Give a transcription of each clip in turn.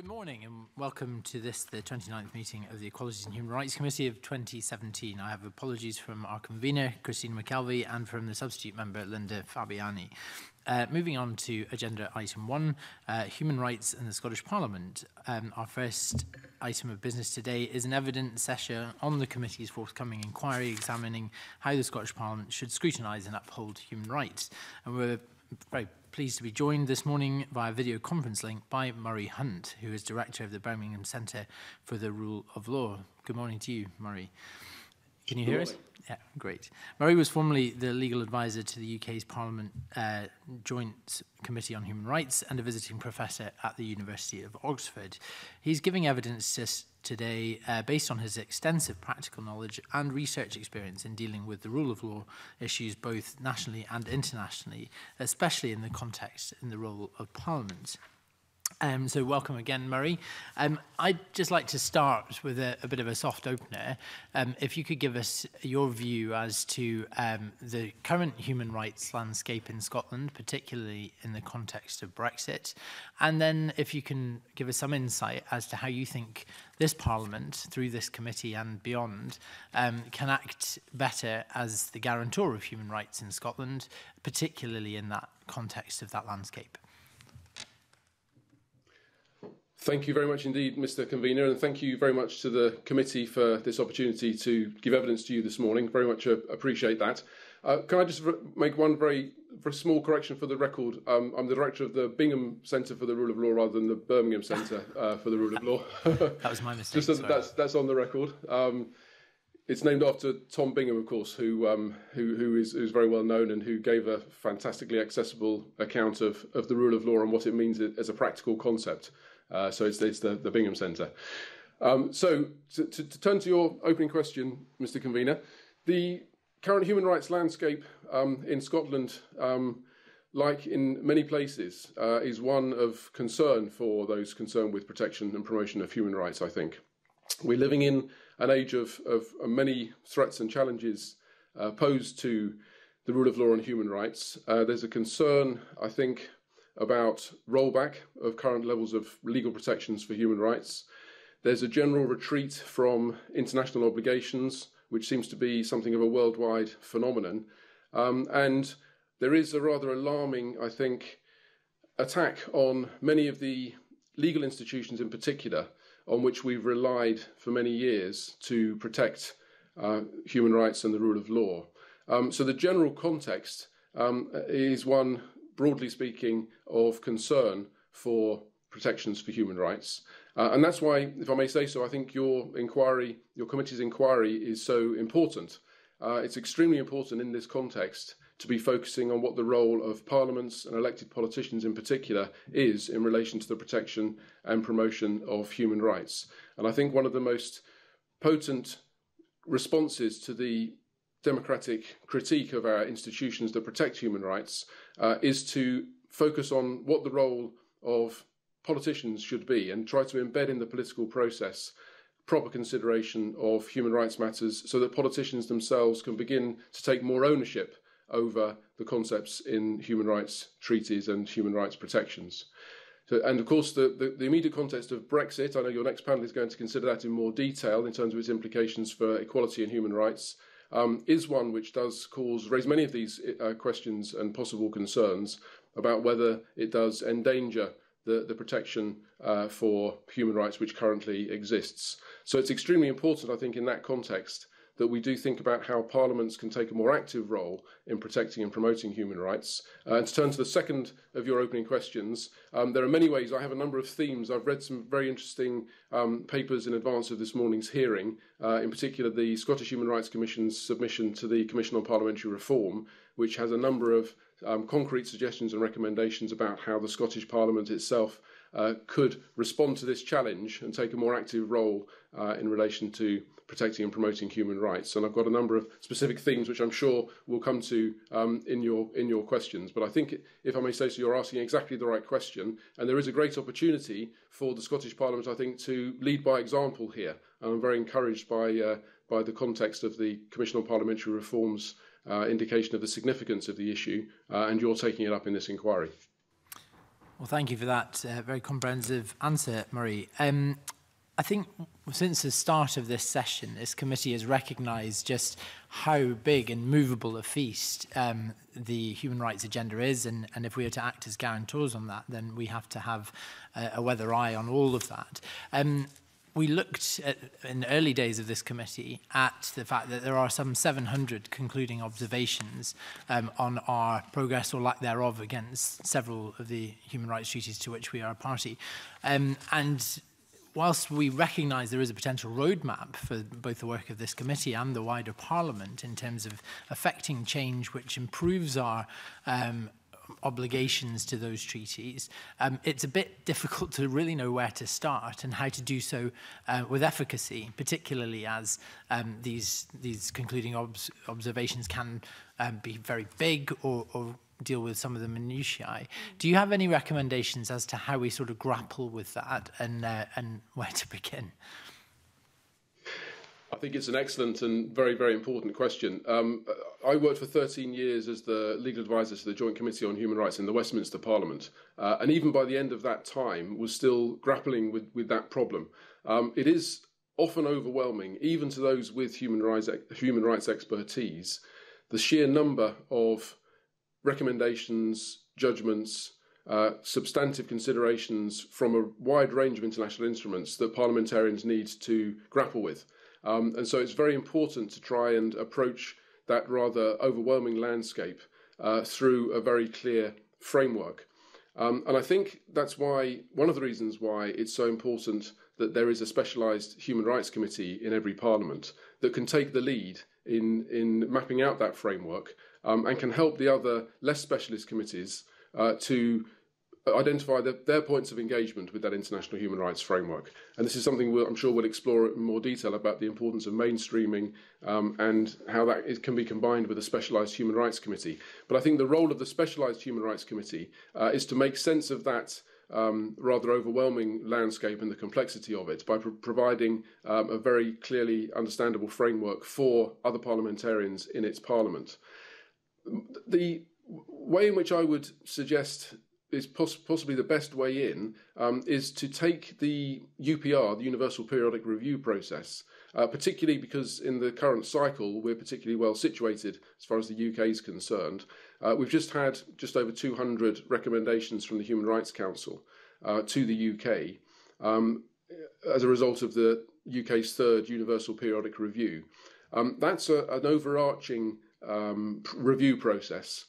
Good morning and welcome to this, the 29th meeting of the Equality and Human Rights Committee of 2017. I have apologies from our convener, Christine McKelvey, and from the substitute member, Linda Fabiani. Moving on to agenda item 1, human rights in the Scottish Parliament. Our first item of business today is an evidence session on the committee's forthcoming inquiry examining how the Scottish Parliament should scrutinise and uphold human rights. And we're very pleased to be joined this morning via video conference link by Murray Hunt, who is Director of the Bingham Centre for the Rule of Law. Good morning to you, Murray. Can you hear us? Yeah, great. Murray was formerly the legal advisor to the UK's Parliament Joint Committee on Human Rights and a visiting professor at the University of Oxford. He's giving evidence today based on his extensive practical knowledge and research experience in dealing with the rule of law issues both nationally and internationally, especially in the context and the role of Parliament. So welcome again, Murray. I'd just like to start with a bit of a soft opener. If you could give us your view as to the current human rights landscape in Scotland, particularly in the context of Brexit, and then if you can give us some insight as to how you think this Parliament, through this committee and beyond, can act better as the guarantor of human rights in Scotland, particularly in that context of that landscape. Thank you very much indeed, Mr. Convener, and thank you very much to the committee for this opportunity to give evidence to you this morning. Very much appreciate that. Can I just make one very small correction for the record? I'm the director of the Bingham Centre for the Rule of Law rather than the Birmingham Centre for the Rule of Law. That was my mistake. Just that's on the record. It's named after Tom Bingham, of course, who is very well known and who gave a fantastically accessible account of the rule of law and what it means as a practical concept. So it's the Bingham Centre. So to turn to your opening question, Mr. Convener, the current human rights landscape in Scotland, like in many places, is one of concern for those concerned with protection and promotion of human rights, I think. We're living in an age of many threats and challenges posed to the rule of law and human rights. There's a concern, I think, about rollback of current levels of legal protections for human rights. There's a general retreat from international obligations, which seems to be something of a worldwide phenomenon. And there is a rather alarming, I think, attack on many of the legal institutions in particular, on which we've relied for many years to protect human rights and the rule of law. So the general context is one, broadly speaking, of concern for protections for human rights. And that's why, if I may say so, I think your committee's inquiry is so important. It's extremely important in this context to be focusing on what the role of parliaments and elected politicians in particular is in relation to the protection and promotion of human rights. And I think one of the most potent responses to the democratic critique of our institutions that protect human rights is to focus on what the role of politicians should be and try to embed in the political process proper consideration of human rights matters so that politicians themselves can begin to take more ownership over the concepts in human rights treaties and human rights protections. So, and of course, the immediate context of Brexit, I know your next panel is going to consider that in more detail in terms of its implications for equality and human rights, is one which does raise many of these questions and possible concerns about whether it does endanger the protection for human rights which currently exists. So it's extremely important, I think, in that context that we do think about how parliaments can take a more active role in protecting and promoting human rights. And to turn to the second of your opening questions, there are many ways. I have a number of themes. I've read some very interesting papers in advance of this morning's hearing, in particular the Scottish Human Rights Commission's submission to the Commission on Parliamentary Reform, which has a number of concrete suggestions and recommendations about how the Scottish Parliament itself could respond to this challenge and take a more active role in relation to protecting and promoting human rights. And I've got a number of specific themes which I'm sure we'll come to in your questions. But I think, if I may say so, you're asking exactly the right question. And there is a great opportunity for the Scottish Parliament, I think, to lead by example here. And I'm very encouraged by the context of the Commission on Parliamentary Reform's indication of the significance of the issue, and you're taking it up in this inquiry. Well, thank you for that very comprehensive answer, Murray. I think since the start of this session, this committee has recognised just how big and movable a feast the human rights agenda is, and if we are to act as guarantors on that, then we have to have a weather eye on all of that. We looked at, in the early days of this committee, at the fact that there are some 700 concluding observations on our progress or lack thereof against several of the human rights treaties to which we are a party. And whilst we recognise there is a potential roadmap for both the work of this committee and the wider Parliament in terms of affecting change which improves our obligations to those treaties, it's a bit difficult to really know where to start and how to do so with efficacy, particularly as these concluding observations can be very big or deal with some of the minutiae. Do you have any recommendations as to how we sort of grapple with that and where to begin? I think it's an excellent and very, very important question. I worked for 13 years as the legal advisor to the Joint Committee on Human Rights in the Westminster Parliament, and even by the end of that time was still grappling with that problem. It is often overwhelming, even to those with human rights expertise, the sheer number of recommendations, judgments, substantive considerations from a wide range of international instruments that parliamentarians need to grapple with. And so it's very important to try and approach that rather overwhelming landscape through a very clear framework. And I think that's why, one of the reasons why it's so important that there is a specialised Human Rights Committee in every Parliament that can take the lead in mapping out that framework and can help the other less specialist committees to identify their points of engagement with that international human rights framework. And this is something I'm sure we'll explore in more detail about the importance of mainstreaming and how that can be combined with a specialised human rights committee. But I think the role of the specialised human rights committee is to make sense of that rather overwhelming landscape and the complexity of it by providing a very clearly understandable framework for other parliamentarians in its parliament. The way in which I would suggest is possibly the best way in is to take the UPR, the Universal Periodic Review process, particularly because in the current cycle we're particularly well situated as far as the UK is concerned. We've just had just over 200 recommendations from the Human Rights Council to the UK as a result of the UK's third Universal Periodic Review. That's an overarching review process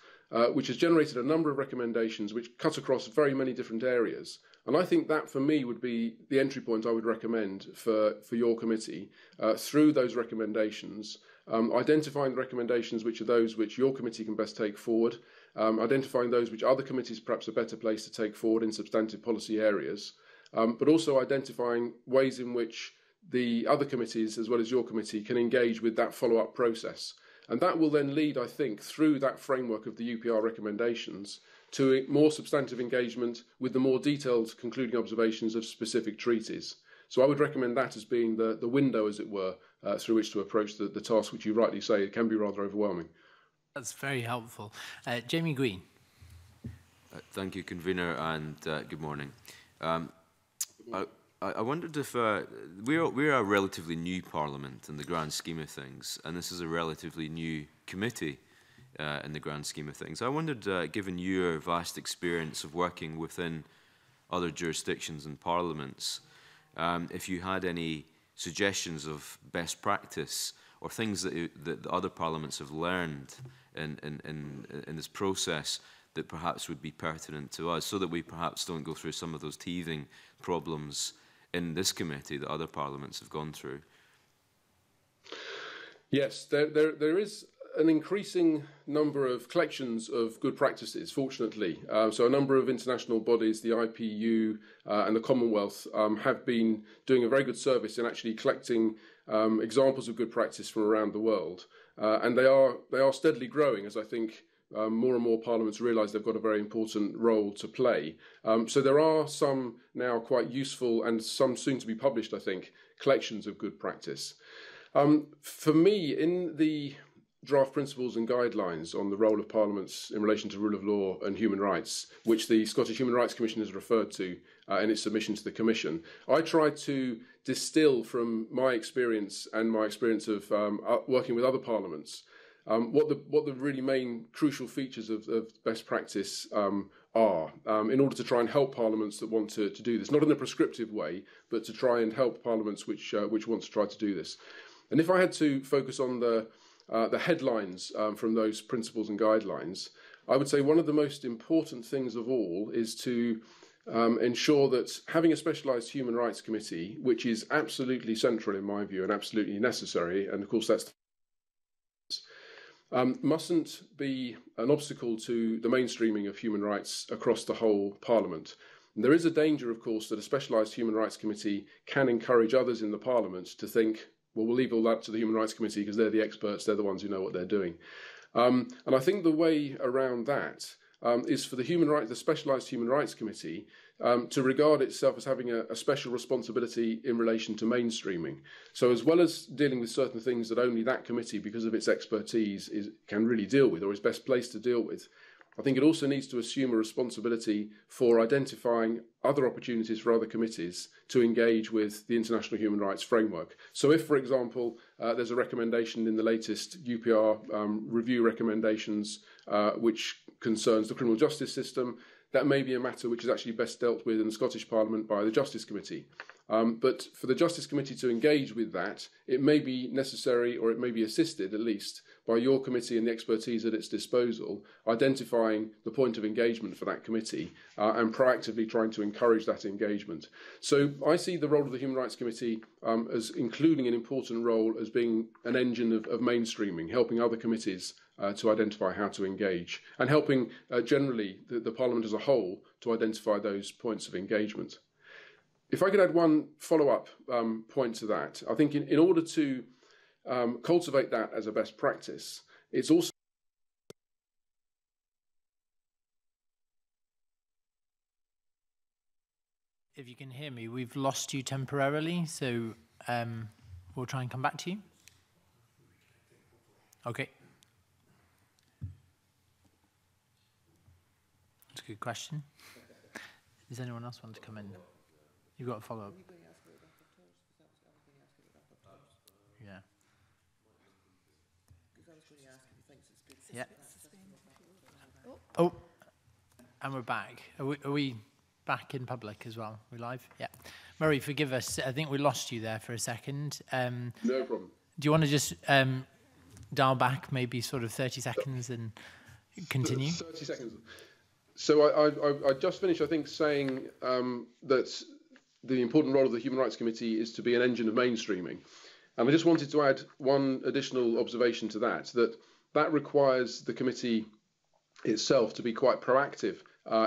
which has generated a number of recommendations which cut across very many different areas. And I think that, for me, would be the entry point I would recommend for your committee through those recommendations, identifying the recommendations which are those which your committee can best take forward, identifying those which other committees perhaps are better placed to take forward in substantive policy areas, but also identifying ways in which the other committees, as well as your committee, can engage with that follow-up process. And that will then lead, I think, through that framework of the UPR recommendations to more substantive engagement with the more detailed concluding observations of specific treaties. So I would recommend that as being the window, as it were, through which to approach the task, which you rightly say it can be rather overwhelming. That's very helpful. Jamie Green. Thank you, Convener, and good morning. I wondered if we're a relatively new parliament in the grand scheme of things, and this is a relatively new committee in the grand scheme of things. I wondered, given your vast experience of working within other jurisdictions and parliaments, if you had any suggestions of best practice or things that the other parliaments have learned in this process that perhaps would be pertinent to us, so that we perhaps don't go through some of those teething problems in this committee that other parliaments have gone through. Yes, there is an increasing number of collections of good practices, fortunately. So a number of international bodies, the IPU and the Commonwealth, have been doing a very good service in actually collecting examples of good practice from around the world. And they are steadily growing, as I think more and more parliaments realise they've got a very important role to play. So there are some now quite useful and some soon to be published, I think, collections of good practice. For me, in the draft principles and guidelines on the role of parliaments in relation to rule of law and human rights, which the Scottish Human Rights Commission has referred to in its submission to the Commission. I tried to distill from my experience and my experience of working with other parliaments what the really main crucial features of best practice are, in order to try and help parliaments that want to do this, not in a prescriptive way, but to try and help parliaments which want to try to do this. And if I had to focus on the headlines from those principles and guidelines, I would say one of the most important things of all is to ensure that having a specialised Human Rights Committee, which is absolutely central in my view and absolutely necessary, and of course that's mustn't be an obstacle to the mainstreaming of human rights across the whole Parliament. And there is a danger, of course, that a specialised Human Rights Committee can encourage others in the Parliament to think, well, we'll leave all that to the Human Rights Committee because they're the experts, they're the ones who know what they're doing. And I think the way around that is for the Specialised Human Rights Committee to regard itself as having a special responsibility in relation to mainstreaming. So as well as dealing with certain things that only that committee, because of its expertise, can really deal with or is best placed to deal with, I think it also needs to assume a responsibility for identifying other opportunities for other committees to engage with the international human rights framework. So if, for example, there's a recommendation in the latest UPR review recommendations which concerns the criminal justice system, that may be a matter which is actually best dealt with in the Scottish Parliament by the Justice Committee. But for the Justice Committee to engage with that, it may be necessary, or it may be assisted at least, by your committee and the expertise at its disposal, identifying the point of engagement for that committee and proactively trying to encourage that engagement. So I see the role of the Human Rights Committee as including an important role as being an engine of mainstreaming, helping other committees to identify how to engage, and helping generally the Parliament as a whole to identify those points of engagement. If I could add one follow-up point to that, I think in order to cultivate that as a best practice, it's also if you can hear me, we've lost you temporarily, so we'll try and come back to you. Okay. That's a good question. Does anyone else want to come in? You've got a follow-up. Yeah. Yeah. Oh, and we're back. Are we back in public as well? We're live? Yeah. Murray, forgive us. I think we lost you there for a second. No problem. Do you want to just dial back maybe sort of 30 seconds and continue? 30 seconds. So I just finished, I think, saying that the important role of the Human Rights Committee is to be an engine of mainstreaming. And I just wanted to add one additional observation to that, that requires the committee itself to be quite proactive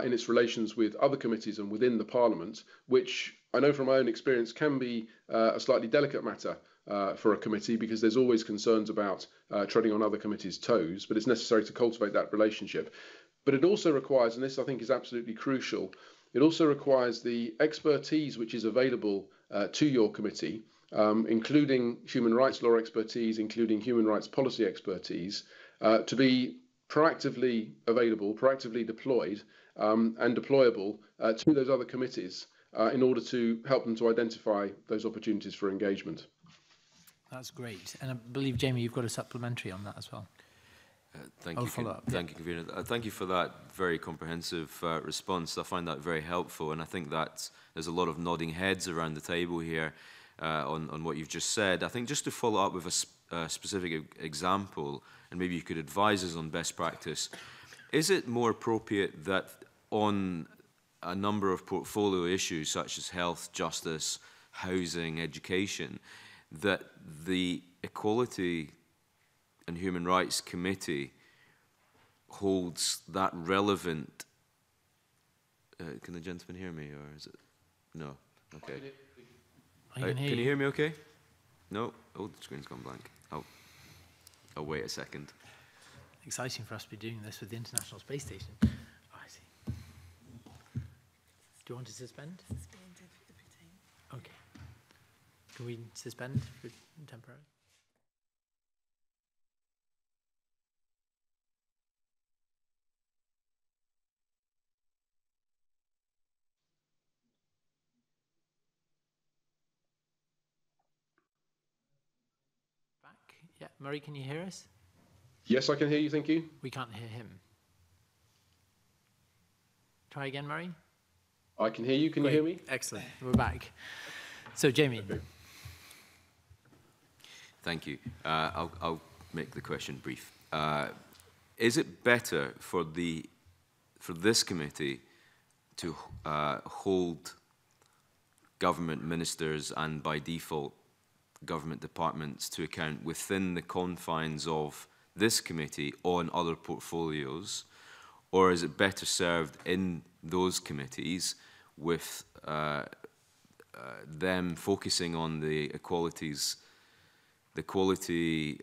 in its relations with other committees and within the Parliament, which I know from my own experience can be a slightly delicate matter for a committee, because there's always concerns about treading on other committees' toes, but it's necessary to cultivate that relationship. But it also requires, and this I think is absolutely crucial, it also requires the expertise which is available to your committee, including human rights law expertise, including human rights policy expertise, to be proactively available, proactively deployed and deployable to those other committees in order to help them to identify those opportunities for engagement. That's great. And I believe, Jamie, you've got a supplementary on that as well. Thank you, Convener. Thank you for that very comprehensive response. I find that very helpful, and I think that there's a lot of nodding heads around the table here on what you've just said. I think just to follow up with a specific example, and maybe you could advise us on best practice, is it more appropriate that on a number of portfolio issues such as health, justice, housing, education, that the Equality and Human Rights Committee holds that relevant... can the gentleman hear me, or is it... No, okay. Can you hear me okay? No? Oh, the screen's gone blank. Oh, wait a second. Exciting for us to be doing this with the International Space Station. Oh, I see. Do you want to suspend? Suspend every time. Okay. Can we suspend for temporarily? Yeah, Murray, can you hear us? Yes, I can hear you, thank you. We can't hear him. Try again, Murray. I can hear you, can you hear me? Excellent, we're back. So, Jamie. Okay. Thank you. I'll make the question brief. Is it better for this committee to hold government ministers and, by default, government departments to account within the confines of this committee on other portfolios, or is it better served in those committees with them focusing on the inequalities, the quality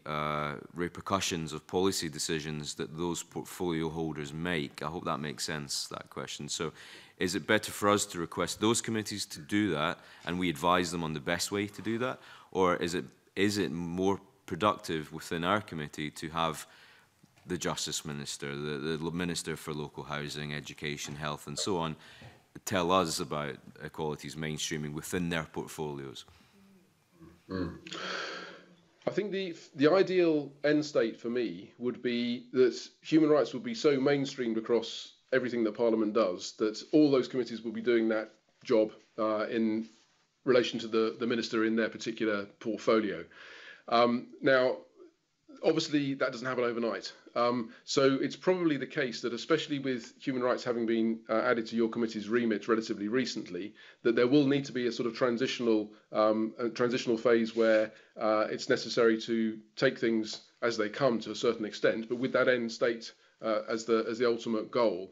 repercussions of policy decisions that those portfolio holders make? I hope that makes sense, that question. So is it better for us to request those committees to do that and we advise them on the best way to do that? Or is it more productive within our committee to have the Justice Minister, the Minister for Local Housing, Education, Health and so on, tell us about equalities mainstreaming within their portfolios? Mm. I think the ideal end state for me would be that human rights would be so mainstreamed across everything that Parliament does that all those committees will be doing that job in relation to the minister in their particular portfolio. Now, obviously, that doesn't happen overnight. So it's probably the case that, especially with human rights having been added to your committee's remit relatively recently, that there will need to be a sort of transitional phase where it's necessary to take things as they come to a certain extent, but with that end state as the ultimate goal.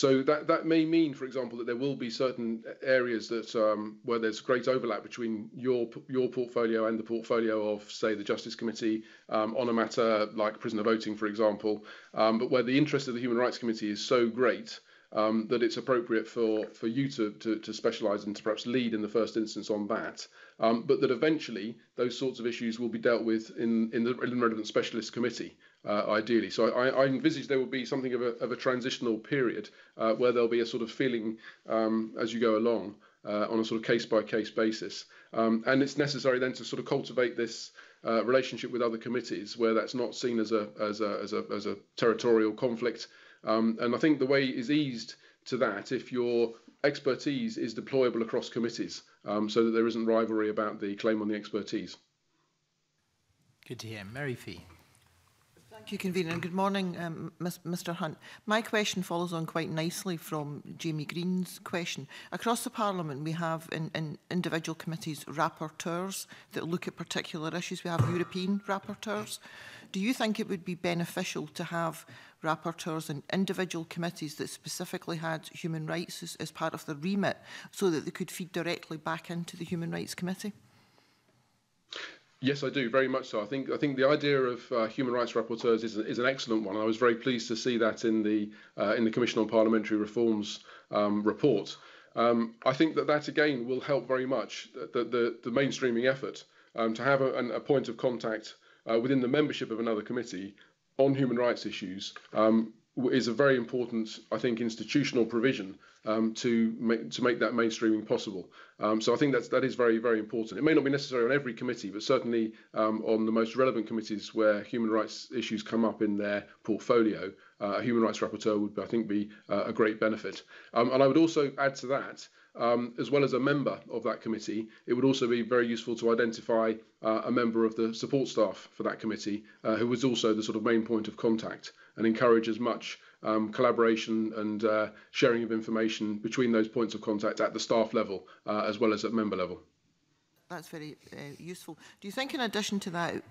So that may mean, for example, that there will be certain areas that where there's great overlap between your portfolio and the portfolio of, say, the Justice Committee on a matter like prisoner voting, for example, but where the interest of the Human Rights Committee is so great that it's appropriate for you to specialise and to perhaps lead in the first instance on that, but that eventually those sorts of issues will be dealt with in the relevant specialist committee, ideally. So I envisage there will be something of a transitional period where there'll be a sort of feeling as you go along on a sort of case-by-case basis. And it's necessary then to sort of cultivate this relationship with other committees where that's not seen as a territorial conflict. And I think the way is eased to that if your expertise is deployable across committees so that there isn't rivalry about the claim on the expertise. Good to hear. Mary Fee. Thank you, Convener, and good morning, Mr Hunt. My question follows on quite nicely from Jamie Green's question. Across the Parliament, we have in individual committees rapporteurs that look at particular issues. We have European rapporteurs. Do you think it would be beneficial to have rapporteurs in individual committees that specifically had human rights as part of their remit so that they could feed directly back into the Human Rights Committee? Yes, I do, very much so. I think the idea of human rights rapporteurs is an excellent one. I was very pleased to see that in the Commission on Parliamentary Reform's report. I think that again will help very much the mainstreaming effort to have a point of contact within the membership of another committee on human rights issues is a very important, I think, institutional provision to make that mainstreaming possible. So I think that is very, very important. It may not be necessary on every committee, but certainly on the most relevant committees where human rights issues come up in their portfolio, a human rights rapporteur would, I think, be a great benefit. And I would also add to that, as well as a member of that committee, it would also be very useful to identify a member of the support staff for that committee who was also the sort of main point of contact, and encourage as much collaboration and sharing of information between those points of contact at the staff level as well as at member level. That's very useful. Do you think, in addition to that,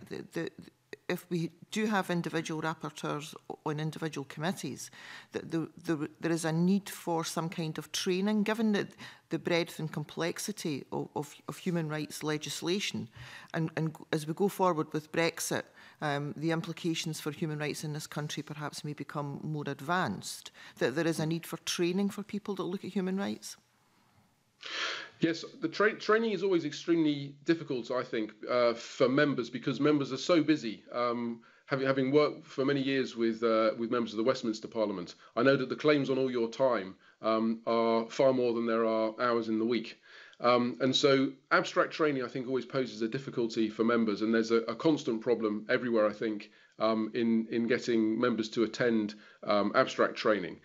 if we do have individual rapporteurs on individual committees, that there is a need for some kind of training, given the breadth and complexity of human rights legislation? And as we go forward with Brexit, the implications for human rights in this country perhaps may become more advanced, that there is a need for training for people that look at human rights? Yes, the training is always extremely difficult, I think, for members, because members are so busy. Having worked for many years with members of the Westminster Parliament, I know that the claims on all your time are far more than there are hours in the week. And so abstract training, I think, always poses a difficulty for members, and there's a constant problem everywhere, I think, in getting members to attend abstract training.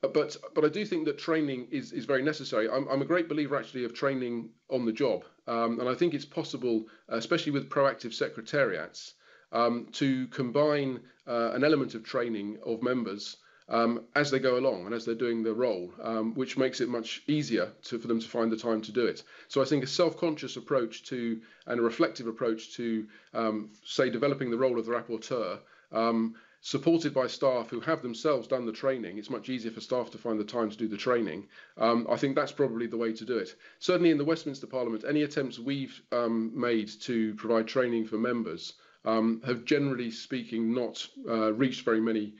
But I do think that training is very necessary. I'm a great believer, actually, of training on the job, and I think it's possible, especially with proactive secretariats, to combine an element of training of members as they go along and as they're doing their role, which makes it much easier for them to find the time to do it. So I think a self-conscious approach to and a reflective approach to, say, developing the role of the rapporteur, supported by staff who have themselves done the training. It's much easier for staff to find the time to do the training. I think that's probably the way to do it. Certainly in the Westminster Parliament, any attempts we've made to provide training for members have, generally speaking, not reached very many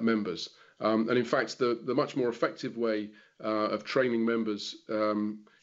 members. And in fact, the much more effective way of training members,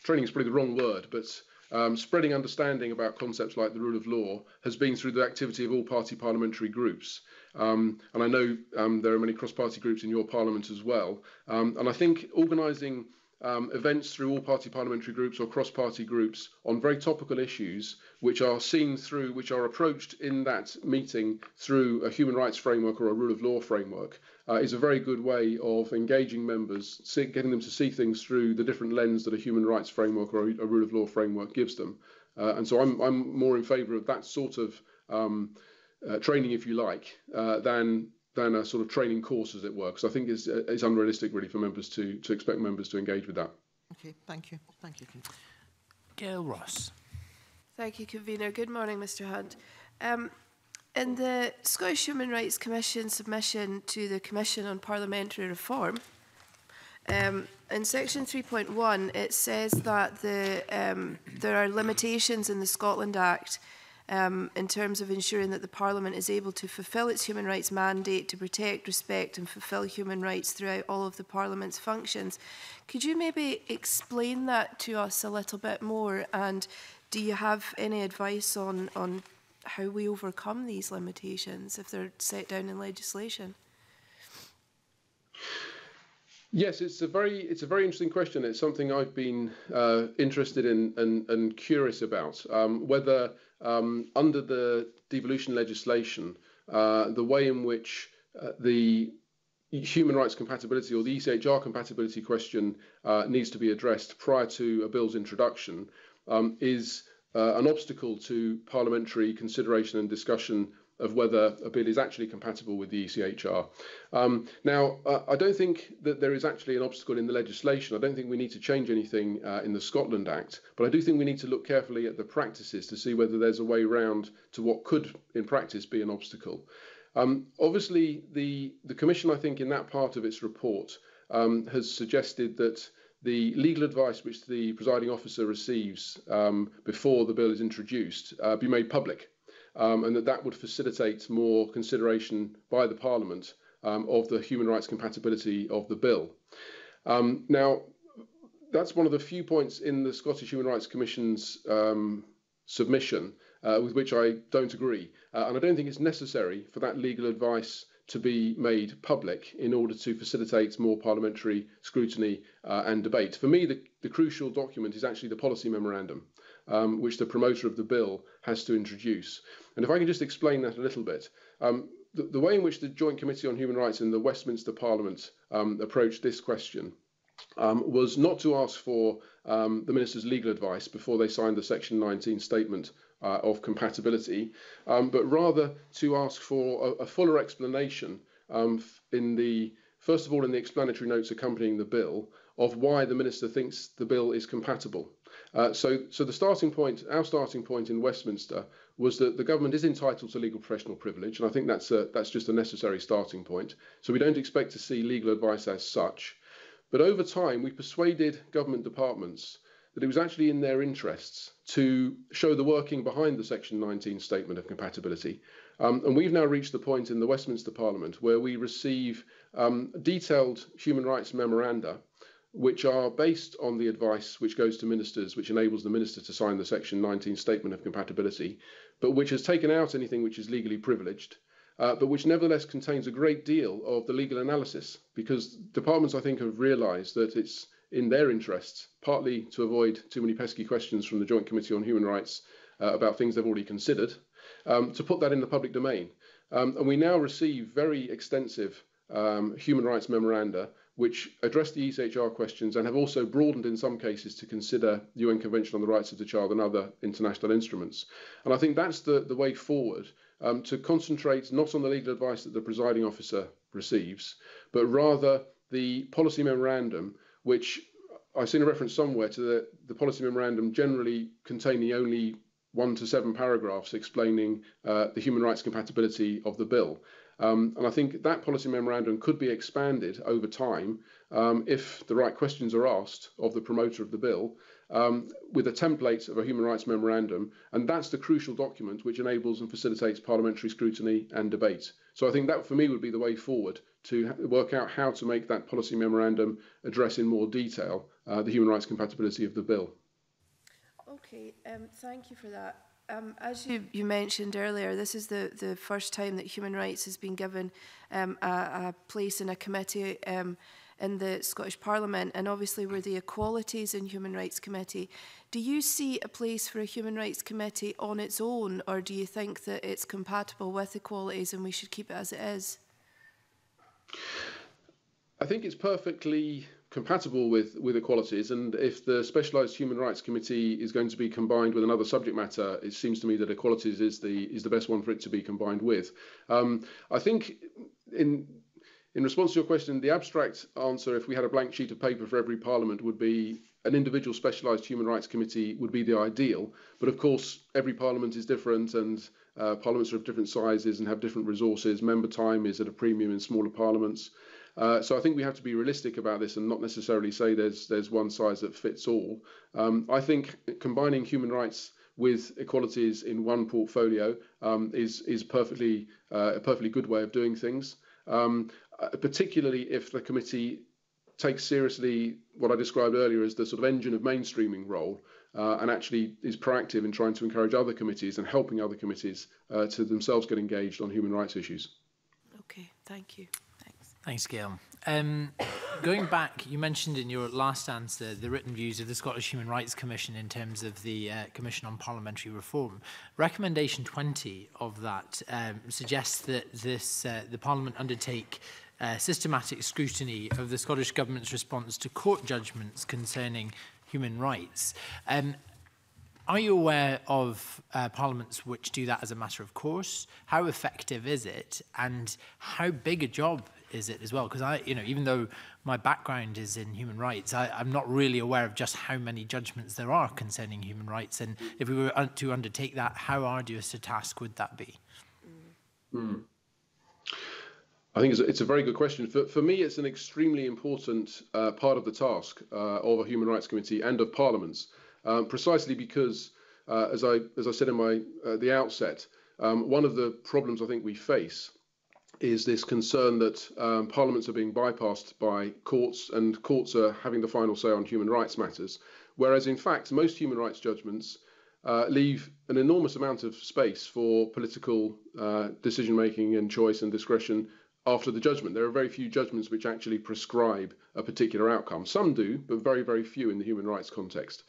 training is probably the wrong word, but spreading understanding about concepts like the rule of law has been through the activity of all party parliamentary groups. And I know there are many cross-party groups in your parliament as well. And I think organising events through all party parliamentary groups or cross-party groups on very topical issues which are seen through, which are approached in that meeting through a human rights framework or a rule of law framework is a very good way of engaging members, getting them to see things through the different lens that a human rights framework or a rule of law framework gives them. And so I'm more in favour of that sort of training, if you like, than a sort of training course, as it were, because I think it's unrealistic, really, for members to expect members to engage with that. Okay, thank you. Thank you. Gail Ross. Thank you, Convener. Good morning, Mr Hunt. In the Scottish Human Rights Commission submission to the Commission on Parliamentary Reform, in section 3.1, it says that there are limitations in the Scotland Act in terms of ensuring that the Parliament is able to fulfil its human rights mandate to protect, respect and fulfil human rights throughout all of the Parliament's functions. Could you maybe explain that to us a little bit more, and do you have any advice on how we overcome these limitations if they're set down in legislation? Yes, it's a very interesting question. It's something I've been interested in and curious about, whether under the devolution legislation, the way in which the human rights compatibility or the ECHR compatibility question needs to be addressed prior to a bill's introduction is an obstacle to parliamentary consideration and discussion of whether a bill is actually compatible with the ECHR. Now, I don't think that there is actually an obstacle in the legislation. I don't think we need to change anything in the Scotland Act, but I do think we need to look carefully at the practices to see whether there's a way round to what could, in practice, be an obstacle. Obviously, the Commission, I think, in that part of its report has suggested that the legal advice which the presiding officer receives before the bill is introduced be made public. And that would facilitate more consideration by the Parliament of the human rights compatibility of the bill. Now, that's one of the few points in the Scottish Human Rights Commission's submission with which I don't agree. And I don't think it's necessary for that legal advice to be made public in order to facilitate more parliamentary scrutiny and debate. For me, the crucial document is actually the policy memorandum, which the promoter of the bill has to introduce. And if I can just explain that a little bit, the way in which the Joint Committee on Human Rights in the Westminster Parliament approached this question was not to ask for the minister's legal advice before they signed the Section 19 statement of compatibility, but rather to ask for a fuller explanation first of all, in the explanatory notes accompanying the bill, of why the minister thinks the bill is compatible. So the starting point, our starting point in Westminster, was that the government is entitled to legal professional privilege, and I think that's just a necessary starting point. So we don't expect to see legal advice as such. But over time, we persuaded government departments that it was actually in their interests to show the working behind the Section 19 statement of compatibility. And we've now reached the point in the Westminster Parliament where we receive detailed human rights memoranda which are based on the advice which goes to ministers, which enables the minister to sign the Section 19 Statement of Compatibility, but which has taken out anything which is legally privileged, but which nevertheless contains a great deal of the legal analysis, because departments, I think, have realised that it's in their interests, partly to avoid too many pesky questions from the Joint Committee on Human Rights about things they've already considered, to put that in the public domain. And we now receive very extensive human rights memoranda which address the ECHR questions and have also broadened in some cases to consider the UN Convention on the Rights of the Child and other international instruments. And I think that's the way forward, to concentrate not on the legal advice that the presiding officer receives, but rather the policy memorandum, which I've seen a reference somewhere to the policy memorandum generally containing only 1 to 7 paragraphs explaining the human rights compatibility of the bill. And I think that policy memorandum could be expanded over time if the right questions are asked of the promoter of the bill, with a template of a human rights memorandum. And that's the crucial document which enables and facilitates parliamentary scrutiny and debate. So I think that, for me, would be the way forward, to work out how to make that policy memorandum address in more detail the human rights compatibility of the bill. Okay, thank you for that. As you mentioned earlier, this is the first time that human rights has been given a place in a committee in the Scottish Parliament, and obviously we're the Equalities and Human Rights Committee. Do you see a place for a Human Rights Committee on its own, or do you think that it's compatible with Equalities and we should keep it as it is? I think it's perfectly compatible with Equalities, and if the Specialised Human Rights Committee is going to be combined with another subject matter, it seems to me that Equalities is the best one for it to be combined with. I think in response to your question, the abstract answer, if we had a blank sheet of paper for every parliament, would be an individual specialised human rights committee would be the ideal. But of course, every parliament is different, and parliaments are of different sizes and have different resources. Member time is at a premium in smaller parliaments. So I think we have to be realistic about this and not necessarily say there's one size that fits all. I think combining human rights with Equalities in one portfolio is perfectly a perfectly good way of doing things, particularly if the committee takes seriously what I described earlier as the sort of engine of mainstreaming role, and actually is proactive in trying to encourage other committees and helping other committees to themselves get engaged on human rights issues. Okay, thank you. Thanks, Gail. Going back, you mentioned in your last answer the written views of the Scottish Human Rights Commission in terms of the Commission on Parliamentary Reform. Recommendation 20 of that suggests that the Parliament undertake systematic scrutiny of the Scottish Government's response to court judgments concerning human rights. Are you aware of parliaments which do that as a matter of course? How effective is it, and how big a job is it as well? Because I, even though my background is in human rights, I'm not really aware of just how many judgments there are concerning human rights. And if we were to undertake that, how arduous a task would that be? Mm. I think it's a very good question. For me, it's an extremely important part of the task of a human rights committee and of parliaments, precisely because, as I said in my the outset, one of the problems I think we face is this concern that parliaments are being bypassed by courts, and courts are having the final say on human rights matters, whereas in fact most human rights judgments leave an enormous amount of space for political decision making and choice and discretion after the judgment. There are very few judgments which actually prescribe a particular outcome. Some do, but very, very few in the human rights context.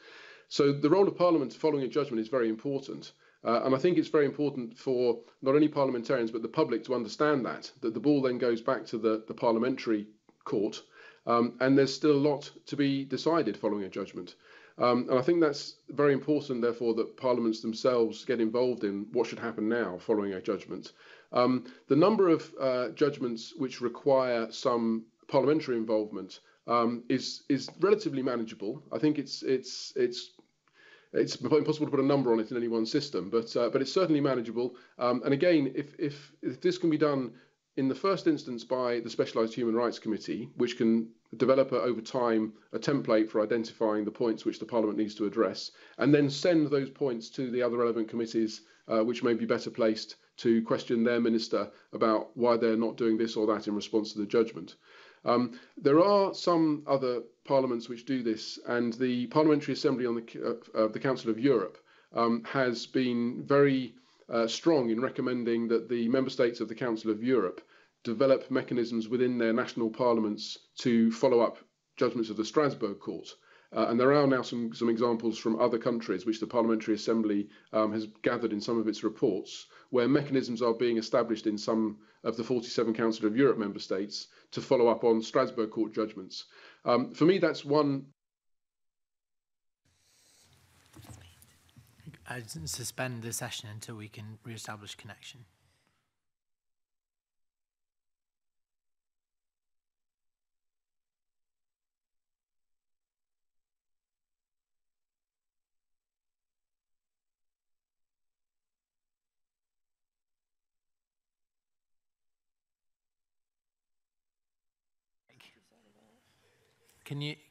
So the role of parliament following a judgment is very important. And I think it's very important for not only parliamentarians but the public to understand that the ball then goes back to the parliamentary court, and there's still a lot to be decided following a judgment. And I think that's very important, therefore, that parliaments themselves get involved in what should happen now following a judgment. The number of judgments which require some parliamentary involvement is relatively manageable. I think it's impossible to put a number on it in any one system, but it's certainly manageable. And again, if this can be done in the first instance by the Specialised Human Rights Committee, which can develop over time a template for identifying the points which the Parliament needs to address, and then send those points to the other relevant committees, which may be better placed to question their minister about why they're not doing this or that in response to the judgment. There are some other parliaments which do this, and the Parliamentary Assembly on the Council of Europe has been very strong in recommending that the member states of the Council of Europe develop mechanisms within their national parliaments to follow up judgments of the Strasbourg court. And there are now some examples from other countries which the Parliamentary Assembly has gathered in some of its reports, where mechanisms are being established in some of the 47 Council of Europe member states to follow up on Strasbourg court judgments. For me, that's one. I suspend the session until we can re-establish connection.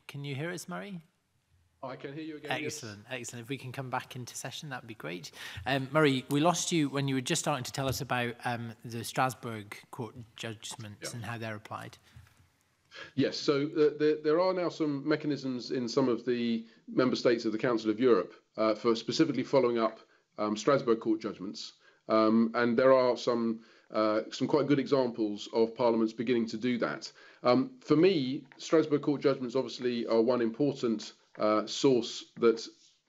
Can you hear us, Murray? I can hear you again. Excellent, yes. Excellent. If we can come back into session, that'd be great. Murray, we lost you when you were just starting to tell us about the Strasbourg court judgments and how they're applied. Yes, so there are now some mechanisms in some of the member states of the Council of Europe for specifically following up Strasbourg court judgments, and there are some quite good examples of parliaments beginning to do that. For me, Strasbourg court judgments obviously are one important source that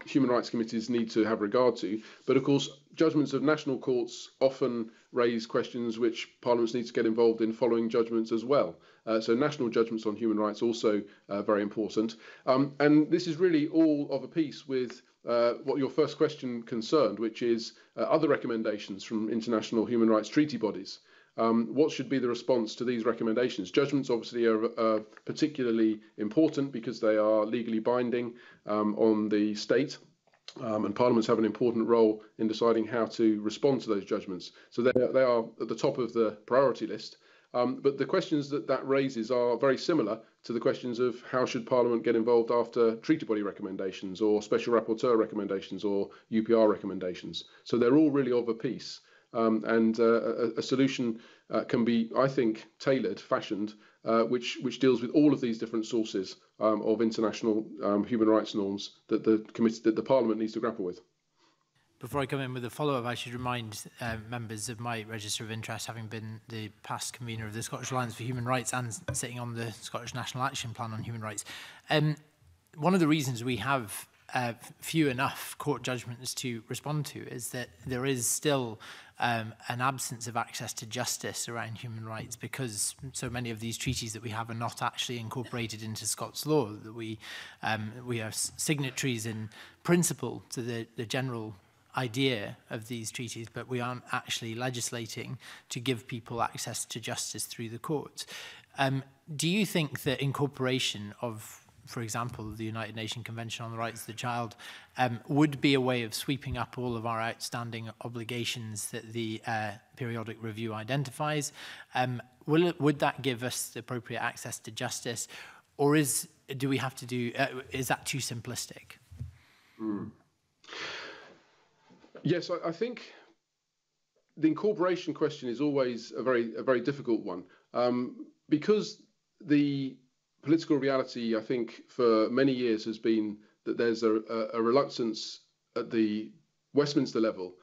human rights committees need to have regard to, but of course judgments of national courts often raise questions which parliaments need to get involved in following judgments as well. So national judgments on human rights also very important. And this is really all of a piece with what your first question concerned, which is other recommendations from international human rights treaty bodies. What should be the response to these recommendations? Judgments obviously are particularly important because they are legally binding on the state, and parliaments have an important role in deciding how to respond to those judgments. So they are at the top of the priority list. But the questions that raises are very similar to the questions of how should Parliament get involved after treaty body recommendations or special rapporteur recommendations or UPR recommendations. So they're all really of a piece. And a solution can be, I think, tailored, fashioned, which deals with all of these different sources of international human rights norms that the Parliament needs to grapple with. Before I come in with a follow-up, I should remind members of my register of interest, having been the past convener of the Scottish Alliance for Human Rights and sitting on the Scottish National Action Plan on Human Rights. One of the reasons we have few enough court judgments to respond to is that there is still an absence of access to justice around human rights, because so many of these treaties that we have are not actually incorporated into Scots law. That we are signatories in principle to the general idea of these treaties, but we aren't actually legislating to give people access to justice through the courts. Do you think that incorporation of, for example, the United Nations Convention on the Rights of the Child would be a way of sweeping up all of our outstanding obligations that the periodic review identifies? Would that give us the appropriate access to justice, or is that too simplistic? Mm. Yes, I think the incorporation question is always a very difficult one, because the political reality, I think, for many years has been that there's a reluctance at the Westminster level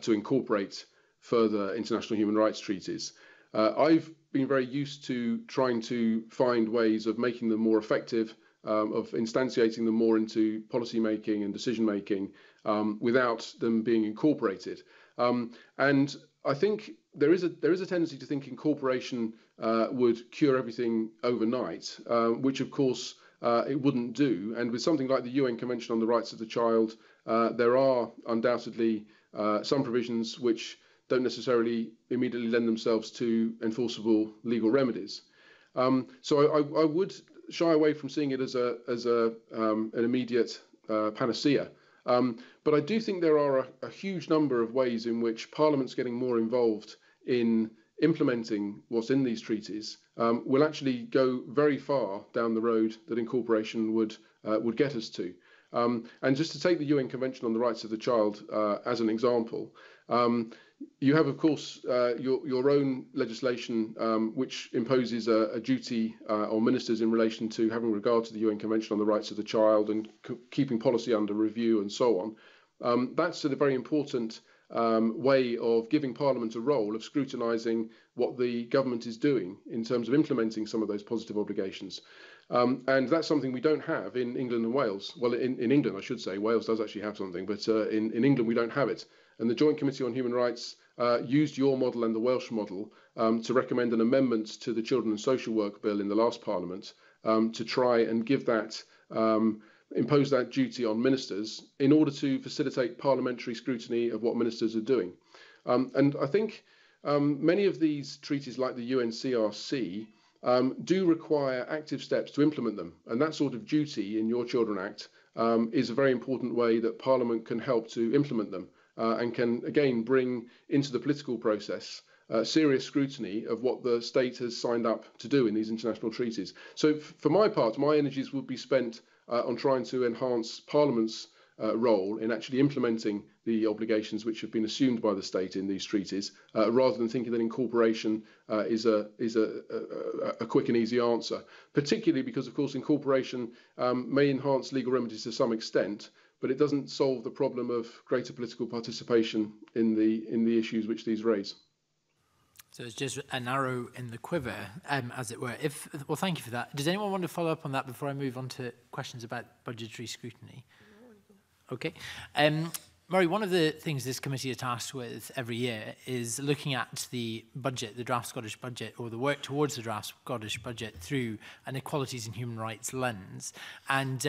to incorporate further international human rights treaties. I've been very used to trying to find ways of making them more effective, of instantiating them more into policy making and decision making without them being incorporated. And I think there is a tendency to think incorporation would cure everything overnight, which of course it wouldn't do. And with something like the UN Convention on the Rights of the Child, there are undoubtedly some provisions which don't necessarily immediately lend themselves to enforceable legal remedies. So I would shy away from seeing it as an immediate panacea. But I do think there are a huge number of ways in which Parliament's getting more involved in implementing what's in these treaties will actually go very far down the road that incorporation would get us to. And just to take the UN Convention on the Rights of the Child as an example, you have, of course, your own legislation which imposes a duty on ministers in relation to having regard to the UN Convention on the Rights of the Child and keeping policy under review and so on. That's a very important way of giving Parliament a role of scrutinising what the government is doing in terms of implementing some of those positive obligations. And that's something we don't have in England and Wales. Well, in England, I should say. Wales does actually have something, but in England, we don't have it. And the Joint Committee on Human Rights used your model and the Welsh model to recommend an amendment to the Children and Social Work Bill in the last Parliament to try and give that, impose that duty on ministers in order to facilitate parliamentary scrutiny of what ministers are doing. And I think many of these treaties, like the UNCRC, do require active steps to implement them. And that sort of duty in your Children Act is a very important way that Parliament can help to implement them. And can, again, bring into the political process serious scrutiny of what the state has signed up to do in these international treaties. So for my part, my energies would be spent on trying to enhance Parliament's role in actually implementing the obligations which have been assumed by the state in these treaties, rather than thinking that incorporation is a quick and easy answer, particularly because, of course, incorporation may enhance legal remedies to some extent, but it doesn't solve the problem of greater political participation in the issues which these raise. So it's just an arrow in the quiver, as it were. Well, thank you for that. Does anyone want to follow up on that before I move on to questions about budgetary scrutiny? Okay. Murray, one of the things this committee is tasked with every year is looking at the budget, the draft Scottish budget, or the work towards the draft Scottish budget through an equalities and human rights lens. And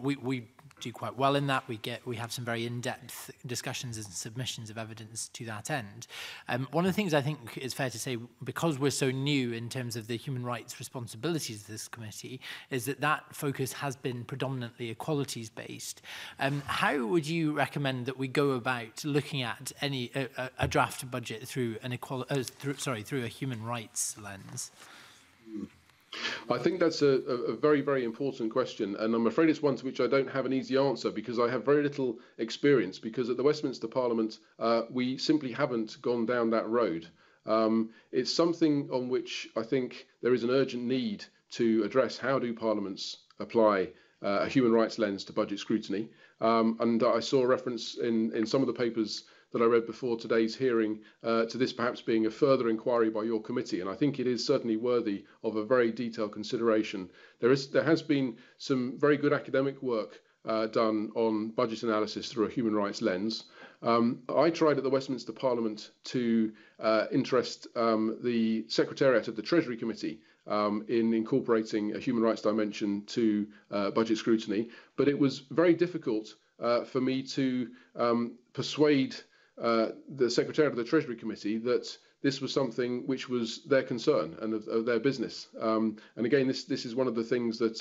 we do quite well in that. We have some very in-depth discussions and submissions of evidence to that end. One of the things I think is fair to say, because we're so new in terms of the human rights responsibilities of this committee, is that that focus has been predominantly equalities-based. How would you recommend that we go about looking at any a draft budget through an through a human rights lens? I think that's a very, very important question, and I'm afraid it's one to which I don't have an easy answer because I have very little experience, because at the Westminster Parliament we simply haven't gone down that road. It's something on which I think there is an urgent need to address. How do parliaments apply a human rights lens to budget scrutiny? And I saw a reference in some of the papers that I read before today's hearing to this perhaps being a further inquiry by your committee, and I think it is certainly worthy of a very detailed consideration. There has been some very good academic work done on budget analysis through a human rights lens. I tried at the Westminster Parliament to interest the Secretariat of the Treasury Committee in incorporating a human rights dimension to budget scrutiny, but it was very difficult for me to persuade the Secretariat of the Treasury Committee that this was something which was their concern and of their business. And again, this is one of the things that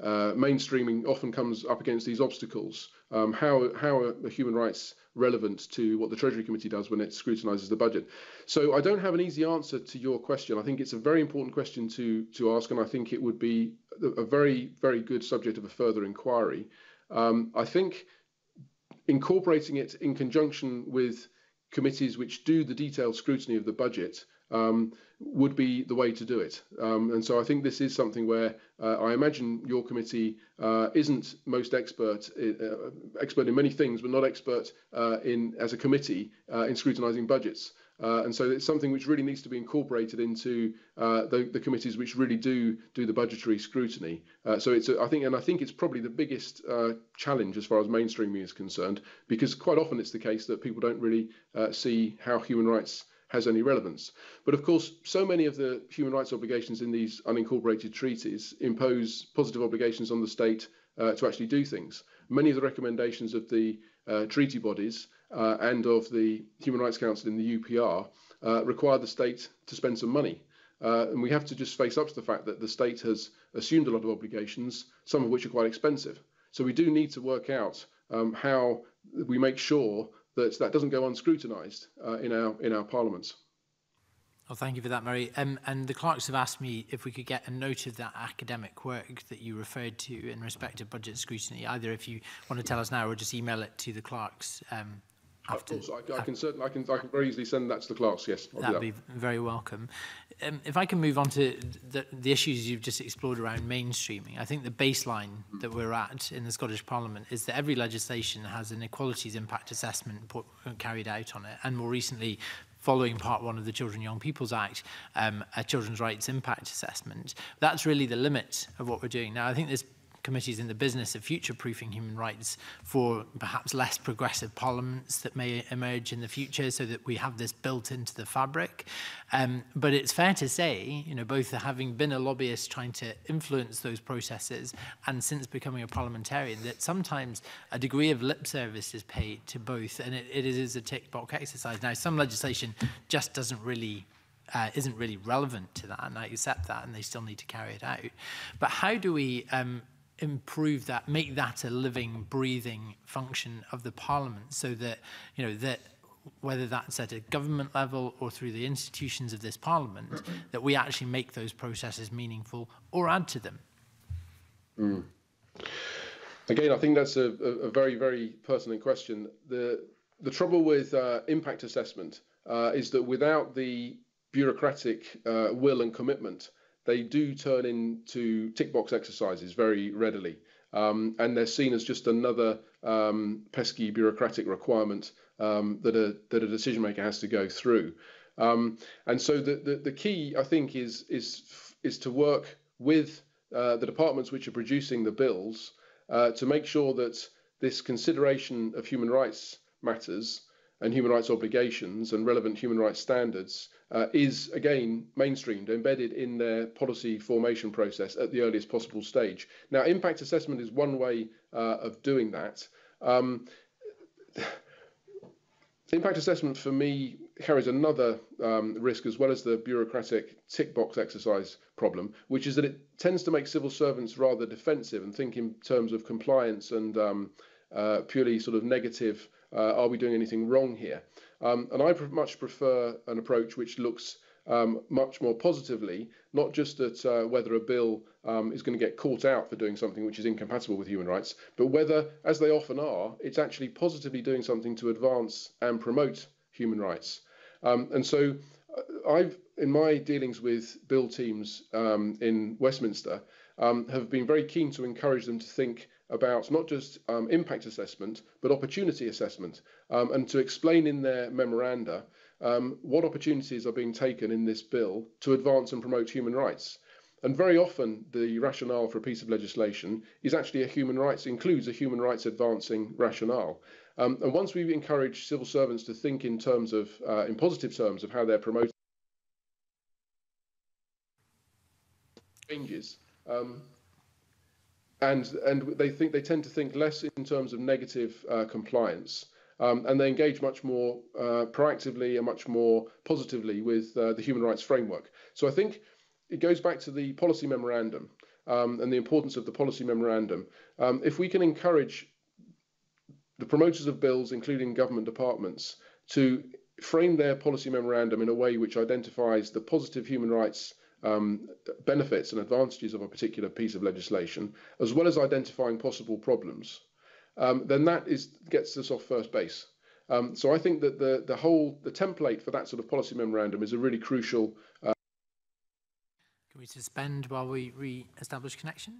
mainstreaming often comes up against, these obstacles. How are human rights relevant to what the Treasury Committee does when it scrutinises the budget? So I don't have an easy answer to your question. I think it's a very important question to ask, and I think it would be a very, very good subject of a further inquiry. I think incorporating it in conjunction with committees which do the detailed scrutiny of the budget would be the way to do it. And so I think this is something where I imagine your committee isn't most expert in many things, but not expert as a committee in scrutinising budgets. And so it's something which really needs to be incorporated into the committees which really do the budgetary scrutiny. So it's, I think it's probably the biggest challenge as far as mainstreaming is concerned, because quite often it's the case that people don't really see how human rights has any relevance. But of course, so many of the human rights obligations in these unincorporated treaties impose positive obligations on the state to actually do things. Many of the recommendations of the treaty bodies and of the Human Rights Council in the UPR require the state to spend some money. And we have to just face up to the fact that the state has assumed a lot of obligations, some of which are quite expensive. So we do need to work out how we make sure that that doesn't go unscrutinised in our parliaments. Well, thank you for that, Murray. And the clerks have asked me if we could get a note of that academic work that you referred to in respect of budget scrutiny, either if you want to tell us now or just email it to the clerks. Of course, I can very easily send that to the clerks, yes. That'd be very welcome. If I can move on to the issues you've just explored around mainstreaming, I think the baseline that we're at in the Scottish Parliament is that every legislation has an equalities impact assessment carried out on it, and more recently following Part 1 of the Children and Young People's Act, a children's rights impact assessment. That's really the limit of what we're doing now. I think this committee's in the business of future-proofing human rights for perhaps less progressive parliaments that may emerge in the future, so that we have this built into the fabric. But it's fair to say, you know, both having been a lobbyist trying to influence those processes and since becoming a parliamentarian, that sometimes a degree of lip service is paid to both, and it is a tick box exercise. Now, some legislation just doesn't really isn't really relevant to that, and I accept that, and they still need to carry it out. But how do we improve that, make that a living, breathing function of the Parliament, so that, you know, that whether that's at a government level or through the institutions of this Parliament, that we actually make those processes meaningful or add to them? Mm. Again, I think that's a very, very pertinent question. The trouble with impact assessment is that without the bureaucratic will and commitment, they do turn into tick box exercises very readily, and they're seen as just another pesky bureaucratic requirement that a decision maker has to go through. And so the key, I think, is to work with the departments which are producing the bills to make sure that this consideration of human rights matters and human rights obligations and relevant human rights standards is, again, mainstreamed, embedded in their policy formation process at the earliest possible stage. Now, impact assessment is one way of doing that. Impact assessment, for me, carries another risk, as well as the bureaucratic tick box exercise problem, which is that it tends to make civil servants rather defensive and think in terms of compliance and purely sort of negative, are we doing anything wrong here? And I much prefer an approach which looks much more positively, not just at whether a bill is going to get caught out for doing something which is incompatible with human rights, but whether, as they often are, it's actually positively doing something to advance and promote human rights. And so I've, in my dealings with bill teams in Westminster, have been very keen to encourage them to think about not just impact assessment, but opportunity assessment, and to explain in their memoranda what opportunities are being taken in this bill to advance and promote human rights. And very often the rationale for a piece of legislation is actually includes a human rights advancing rationale. And once we encourage civil servants to think in terms of, in positive terms of how they're promoting changes, and they tend to think less in terms of negative compliance, and they engage much more proactively and much more positively with the human rights framework. So I think it goes back to the policy memorandum and the importance of the policy memorandum. If we can encourage the promoters of bills, including government departments, to frame their policy memorandum in a way which identifies the positive human rights benefits and advantages of a particular piece of legislation, as well as identifying possible problems, then that gets us off first base. So I think that the template for that sort of policy memorandum is a really crucial. Can we suspend while we re-establish connection?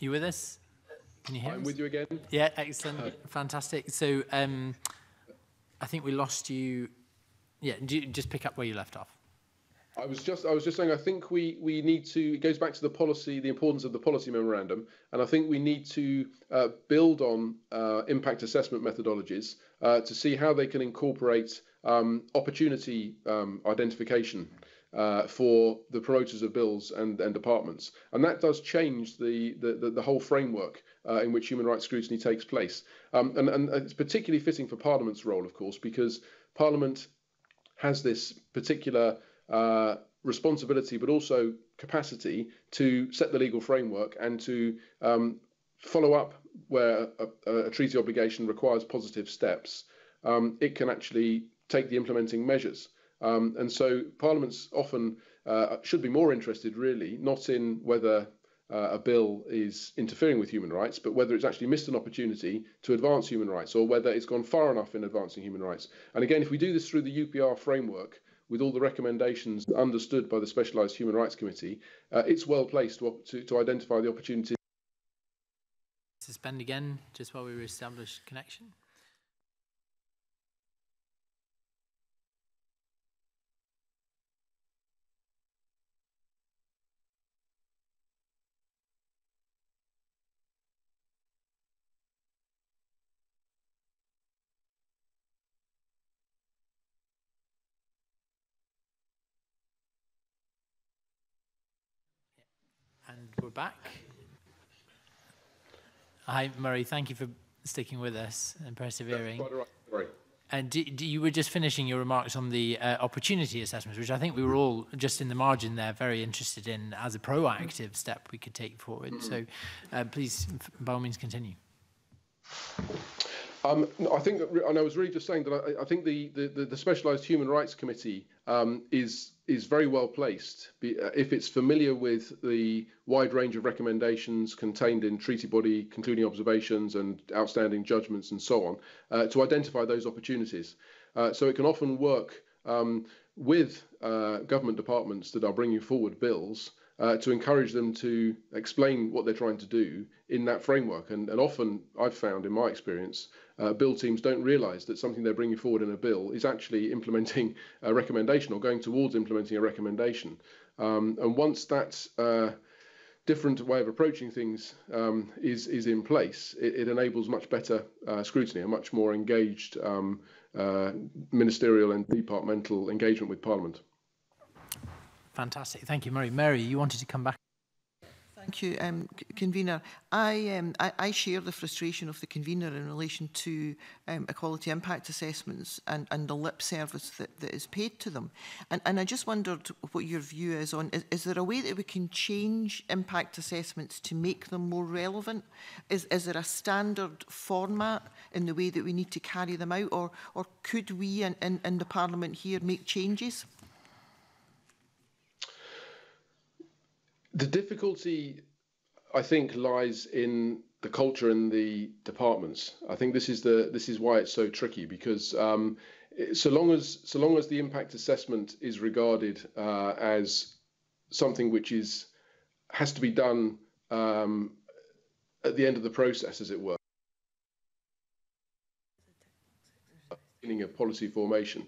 You with us? Can you hear us? I'm with you again. Yeah, excellent. Fantastic. So I think we lost you. Yeah, do you just pick up where you left off? I was just saying, I think we need to, it goes back to the policy, the importance of the policy memorandum, and I think we need to build on impact assessment methodologies to see how they can incorporate opportunity identification for the promoters of bills and departments. And that does change the whole framework in which human rights scrutiny takes place. And it's particularly fitting for Parliament's role, of course, because Parliament has this particular responsibility, but also capacity to set the legal framework and to follow up where a treaty obligation requires positive steps. It can actually take the implementing measures. And so parliaments often should be more interested, really, not in whether a bill is interfering with human rights, but whether it's actually missed an opportunity to advance human rights, or whether it's gone far enough in advancing human rights. And again, if we do this through the UPR framework, with all the recommendations understood by the Specialised Human Rights Committee, it's well placed to identify the opportunity. Suspend again, just while we re-establish connection. We're back. Hi, Murray. Thank you for sticking with us and persevering. That's quite all right. And you were just finishing your remarks on the opportunity assessments, which I think we were all just in the margin there very interested in as a proactive step we could take forward. So please, by all means, continue. I think, and I was really just saying that I think the Specialised Human Rights Committee is very well placed if it's familiar with the wide range of recommendations contained in treaty body concluding observations and outstanding judgments and so on, to identify those opportunities. So it can often work with government departments that are bringing forward bills to encourage them to explain what they're trying to do in that framework. And often I've found in my experience, bill teams don't realise that something they're bringing forward in a bill is actually implementing a recommendation or going towards implementing a recommendation. And once that different way of approaching things is in place, it enables much better scrutiny and much more engaged ministerial and departmental engagement with Parliament. Fantastic. Thank you, Murray. Mary, you wanted to come back. Thank you, Convener. I share the frustration of the Convener in relation to equality impact assessments and the lip service that is paid to them. And I just wondered what your view is on, is there a way that we can change impact assessments to make them more relevant? Is there a standard format in the way that we need to carry them out? Or could we in the Parliament here make changes? The difficulty, I think, lies in the culture in the departments. I think this is why it's so tricky, because so long as the impact assessment is regarded as something which has to be done at the end of the process, as it were, beginning of policy formation.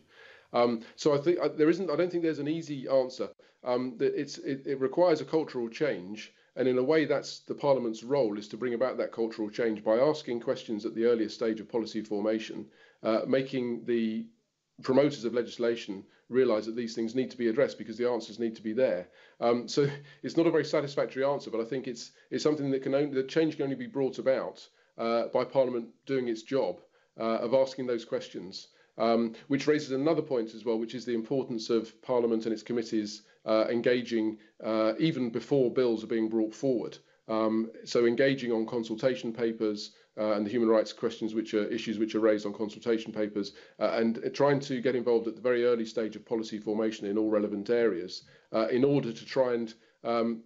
So I think I don't think there's an easy answer. It requires a cultural change, and in a way that's the Parliament's role, is to bring about that cultural change by asking questions at the earliest stage of policy formation, making the promoters of legislation realise that these things need to be addressed because the answers need to be there. So it's not a very satisfactory answer, but I think it's something that that change can only be brought about by Parliament doing its job of asking those questions. Which raises another point as well, which is the importance of Parliament and its committees engaging even before bills are being brought forward. So engaging on consultation papers and the human rights questions, which are issues which are raised on consultation papers, and trying to get involved at the very early stage of policy formation in all relevant areas in order to try and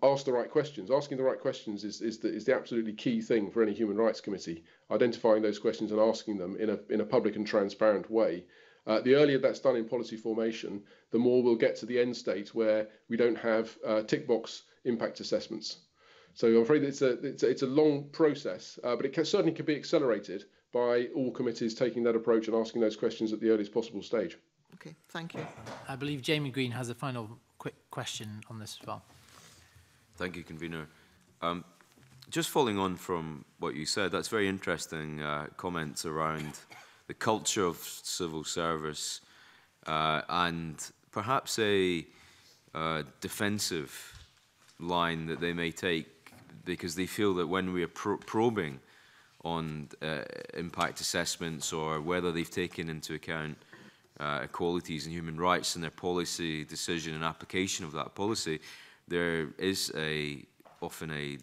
ask the right questions. Asking the right questions is the absolutely key thing for any human rights committee. Identifying those questions and asking them in a public and transparent way. The earlier that's done in policy formation, the more we'll get to the end state where we don't have tick box impact assessments. So I'm afraid it's a long process, but it certainly can be accelerated by all committees taking that approach and asking those questions at the earliest possible stage. Okay, thank you. I believe Jamie Green has a final quick question on this as well. Thank you, Convener. Just following on from what you said, that's very interesting comments around the culture of civil service and perhaps a defensive line that they may take because they feel that when we are probing on impact assessments or whether they've taken into account equalities and human rights in their policy decision and application of that policy, there is often a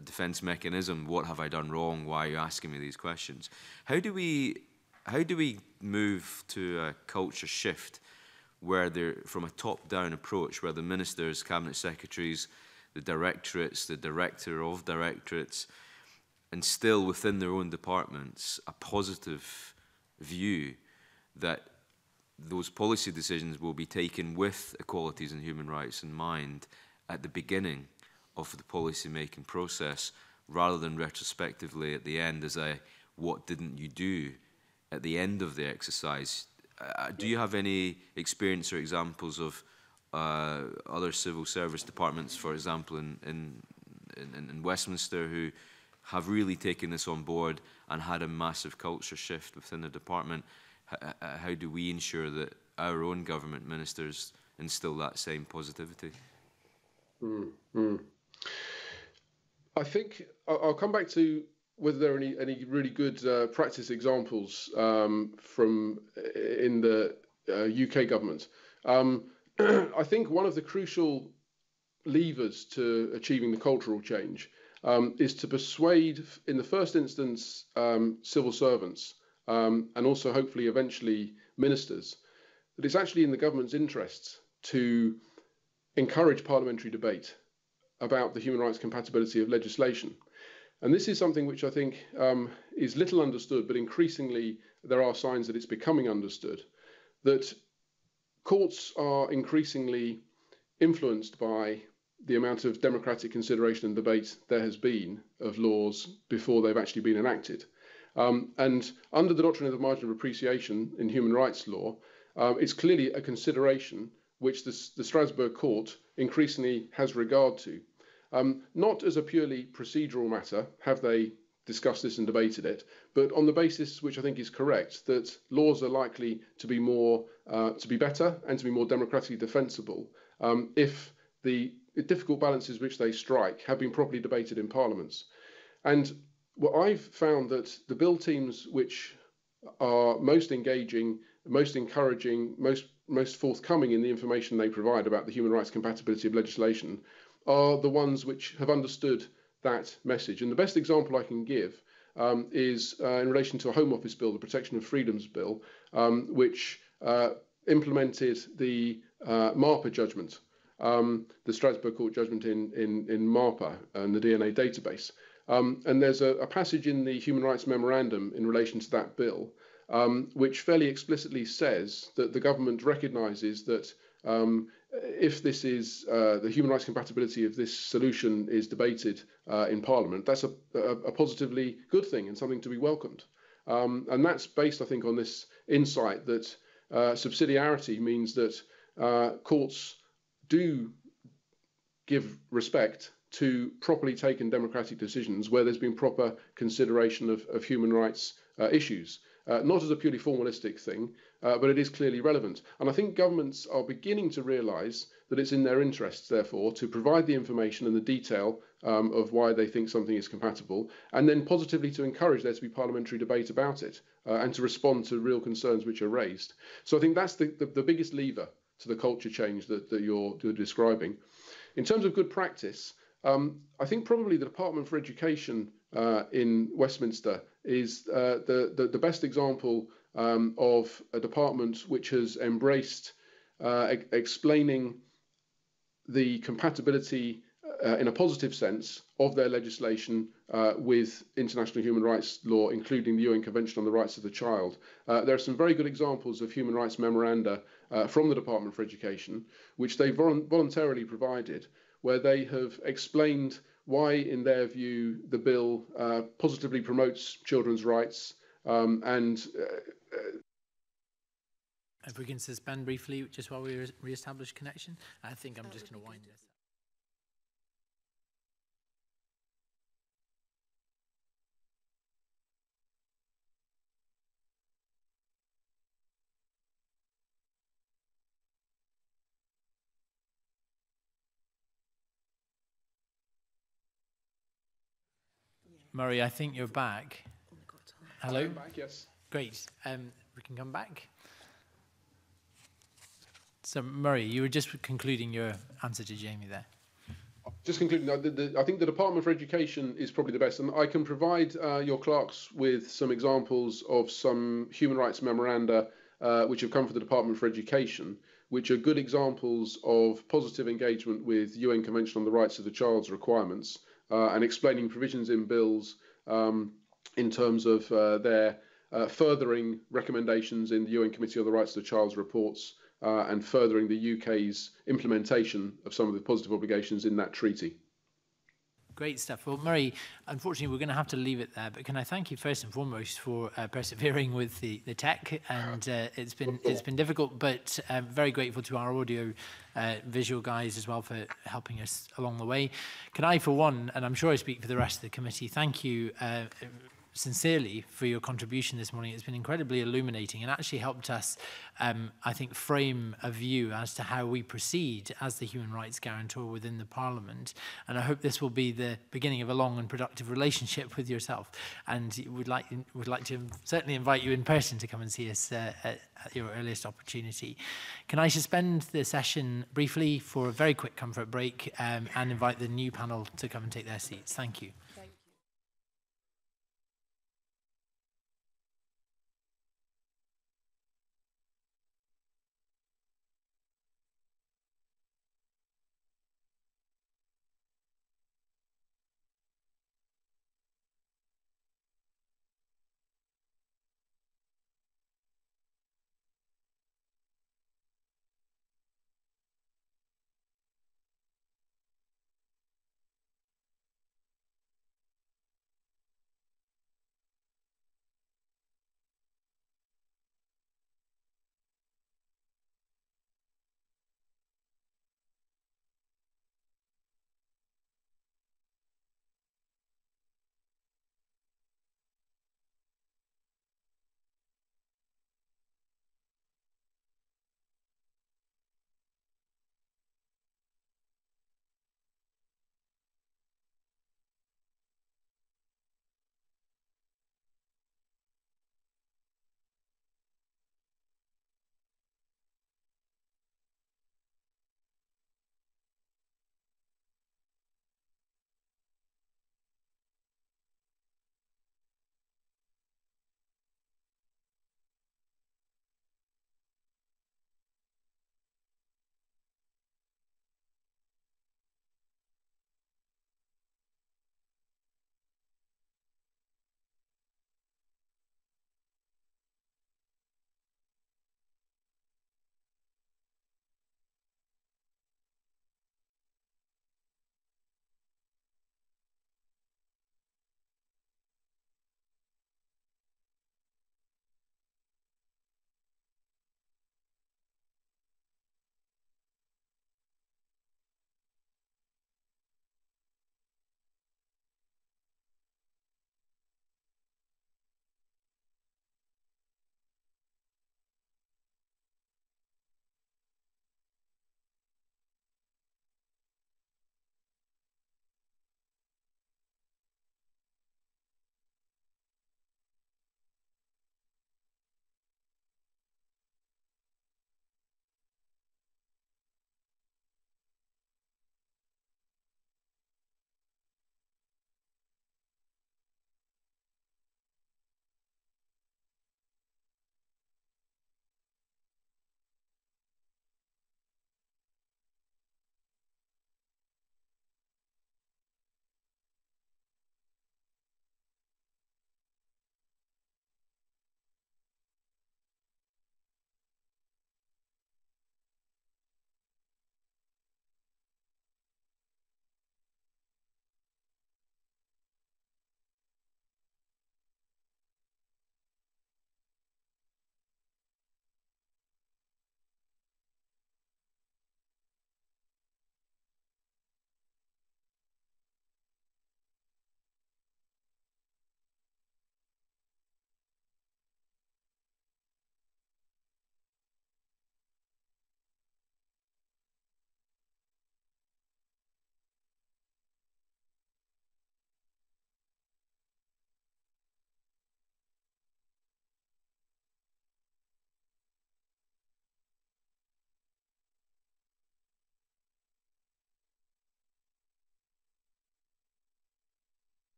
defence mechanism. What have I done wrong? Why are you asking me these questions? How do we move to a culture shift where from a top-down approach, where the ministers, cabinet secretaries, the directorates, the director of directorates, and still within their own departments, a positive view that those policy decisions will be taken with equalities and human rights in mind at the beginning of the policy-making process, rather than retrospectively at the end as a what didn't you do at the end of the exercise. Do you have any experience or examples of other civil service departments, for example, in Westminster, who have really taken this on board and had a massive culture shift within the department? How do we ensure that our own government ministers instill that same positivity? I think I'll come back to whether there are any really good practice examples from in the UK government. I think one of the crucial levers to achieving the cultural change is to persuade, in the first instance, civil servants and also hopefully eventually ministers, that it's actually in the government's interests to encourage parliamentary debate about the human rights compatibility of legislation. And this is something which I think is little understood, but increasingly there are signs that it's becoming understood, that courts are increasingly influenced by the amount of democratic consideration and debate there has been of laws before they've actually been enacted. And under the doctrine of the margin of appreciation in human rights law, it's clearly a consideration which the Strasbourg court increasingly has regard to. Not as a purely procedural matter, have they discussed this and debated it, but on the basis, which I think is correct, that laws are likely to be more, to be better and to be more democratically defensible if the difficult balances which they strike have been properly debated in parliaments. And what I've found that the bill teams which are most engaging, most encouraging, most forthcoming in the information they provide about the human rights compatibility of legislation are the ones which have understood that message. And the best example I can give is in relation to a Home Office bill, the Protection of Freedoms Bill, which implemented the MARPA judgment, the Strasbourg Court judgment in MARPA and the DNA database. And there's a passage in the Human Rights Memorandum in relation to that bill, which fairly explicitly says that the government recognises that if this is the human rights compatibility of this solution is debated in Parliament, that's a positively good thing and something to be welcomed. And that's based, I think, on this insight that subsidiarity means that courts do give respect to properly taken democratic decisions where there's been proper consideration of human rights issues. Not as a purely formalistic thing, but it is clearly relevant. And I think governments are beginning to realise that it's in their interests, therefore, to provide the information and the detail of why they think something is compatible, and then positively to encourage there to be parliamentary debate about it and to respond to real concerns which are raised. So I think that's the biggest lever to the culture change that you're describing. In terms of good practice, I think probably the Department for Education in Westminster is the best example of a department which has embraced explaining the compatibility in a positive sense of their legislation with international human rights law, including the UN Convention on the Rights of the Child. There are some very good examples of human rights memoranda from the Department for Education, which they voluntarily provided, where they have explained why, in their view, the bill positively promotes children's rights. If we can suspend briefly, just while we re-establish connection, I think I'm just going to wind this. Murray, I think you're back. Hello? I'm back, yes. Great. We can come back. So, Murray, you were just concluding your answer to Jamie there. Just concluding, I think the Department for Education is probably the best, and I can provide your clerks with some examples of some human rights memoranda which have come from the Department for Education, which are good examples of positive engagement with UN Convention on the Rights of the Child's requirements and explaining provisions in bills in terms of their furthering recommendations in the UN Committee on the Rights of the Child's reports and furthering the UK's implementation of some of the positive obligations in that treaty. Great stuff. Well, Murray, unfortunately, we're going to have to leave it there. But can I thank you first and foremost for persevering with the tech? And it's been difficult, but I'm very grateful to our audio visual guys as well for helping us along the way. Can I, for one, and I'm sure I speak for the rest of the committee, thank you sincerely for your contribution this morning. It's been incredibly illuminating and actually helped us, I think, frame a view as to how we proceed as the human rights guarantor within the Parliament. And I hope this will be the beginning of a long and productive relationship with yourself. And would like to certainly invite you in person to come and see us at your earliest opportunity. Can I suspend the session briefly for a very quick comfort break and invite the new panel to come and take their seats? Thank you.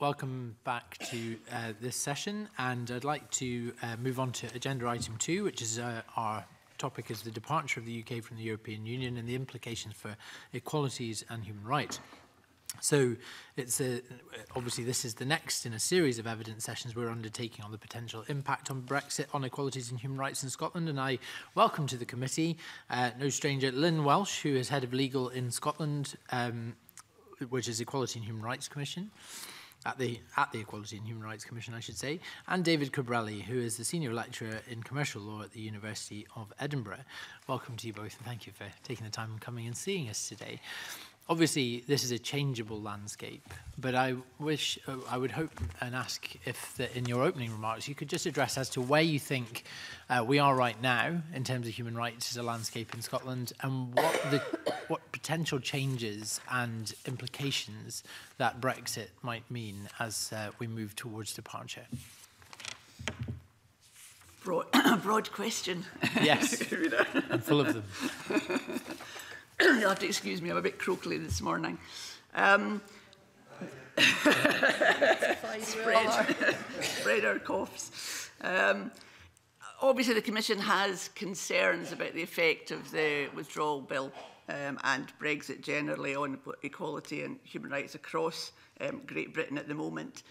Welcome back to this session, and I'd like to move on to agenda item 2, which is our topic is the departure of the UK from the European Union and the implications for equalities and human rights. So it's obviously this is the next in a series of evidence sessions we're undertaking on the potential impact on Brexit on equalities and human rights in Scotland, and I welcome to the committee no stranger Lynn Welsh, who is Head of Legal in Scotland, which is Equality and Human Rights Commission, at the Equality and Human Rights Commission, I should say, and David Cabrelli, who is the Senior Lecturer in Commercial Law at the University of Edinburgh. Welcome to you both, and thank you for taking the time and coming and seeing us today. Obviously, this is a changeable landscape, but I wish, I would hope and ask if in your opening remarks you could just address as to where you think we are right now in terms of human rights as a landscape in Scotland, and what potential changes and implications that Brexit might mean as we move towards departure. Broad question. Yes, I'm full of them. You'll have to excuse me, I'm a bit croakly this morning. Spread our coughs. Obviously, the Commission has concerns about the effect of the withdrawal bill and Brexit generally on equality and human rights across Great Britain at the moment.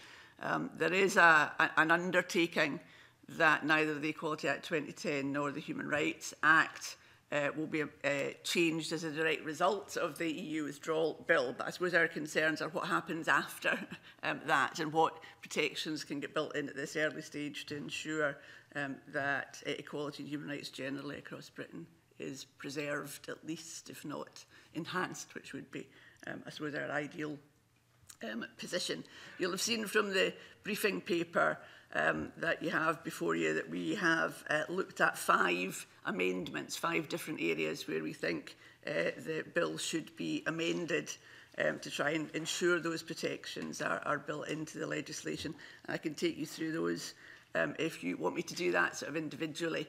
There is an undertaking that neither the Equality Act 2010 nor the Human Rights Act will be changed as a direct result of the EU withdrawal bill. But I suppose our concerns are what happens after that, and what protections can get built in at this early stage to ensure that equality and human rights generally across Britain is preserved, at least, if not enhanced, which would be, I suppose, our ideal position. You'll have seen from the briefing paper that you have before you that we have looked at 5 amendments, 5 different areas where we think the bill should be amended to try and ensure those protections are built into the legislation. And I can take you through those if you want me to do that sort of individually.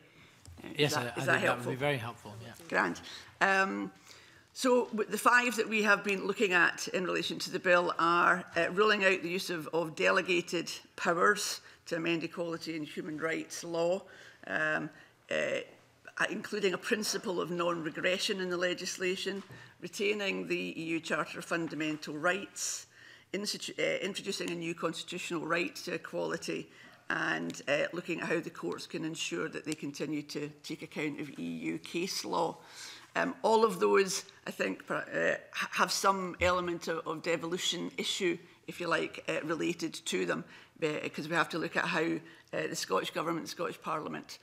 Yes, I think that would be very helpful. Yeah. Grand. So the 5 that we have been looking at in relation to the bill are ruling out the use of delegated powers to amend equality and human rights law, including a principle of non-regression in the legislation, retaining the EU Charter of Fundamental Rights, introducing a new constitutional right to equality, and looking at how the courts can ensure that they continue to take account of EU case law. All of those, I think, have some element of devolution issue, if you like, related to them, because we have to look at how the Scottish Government, Scottish Parliament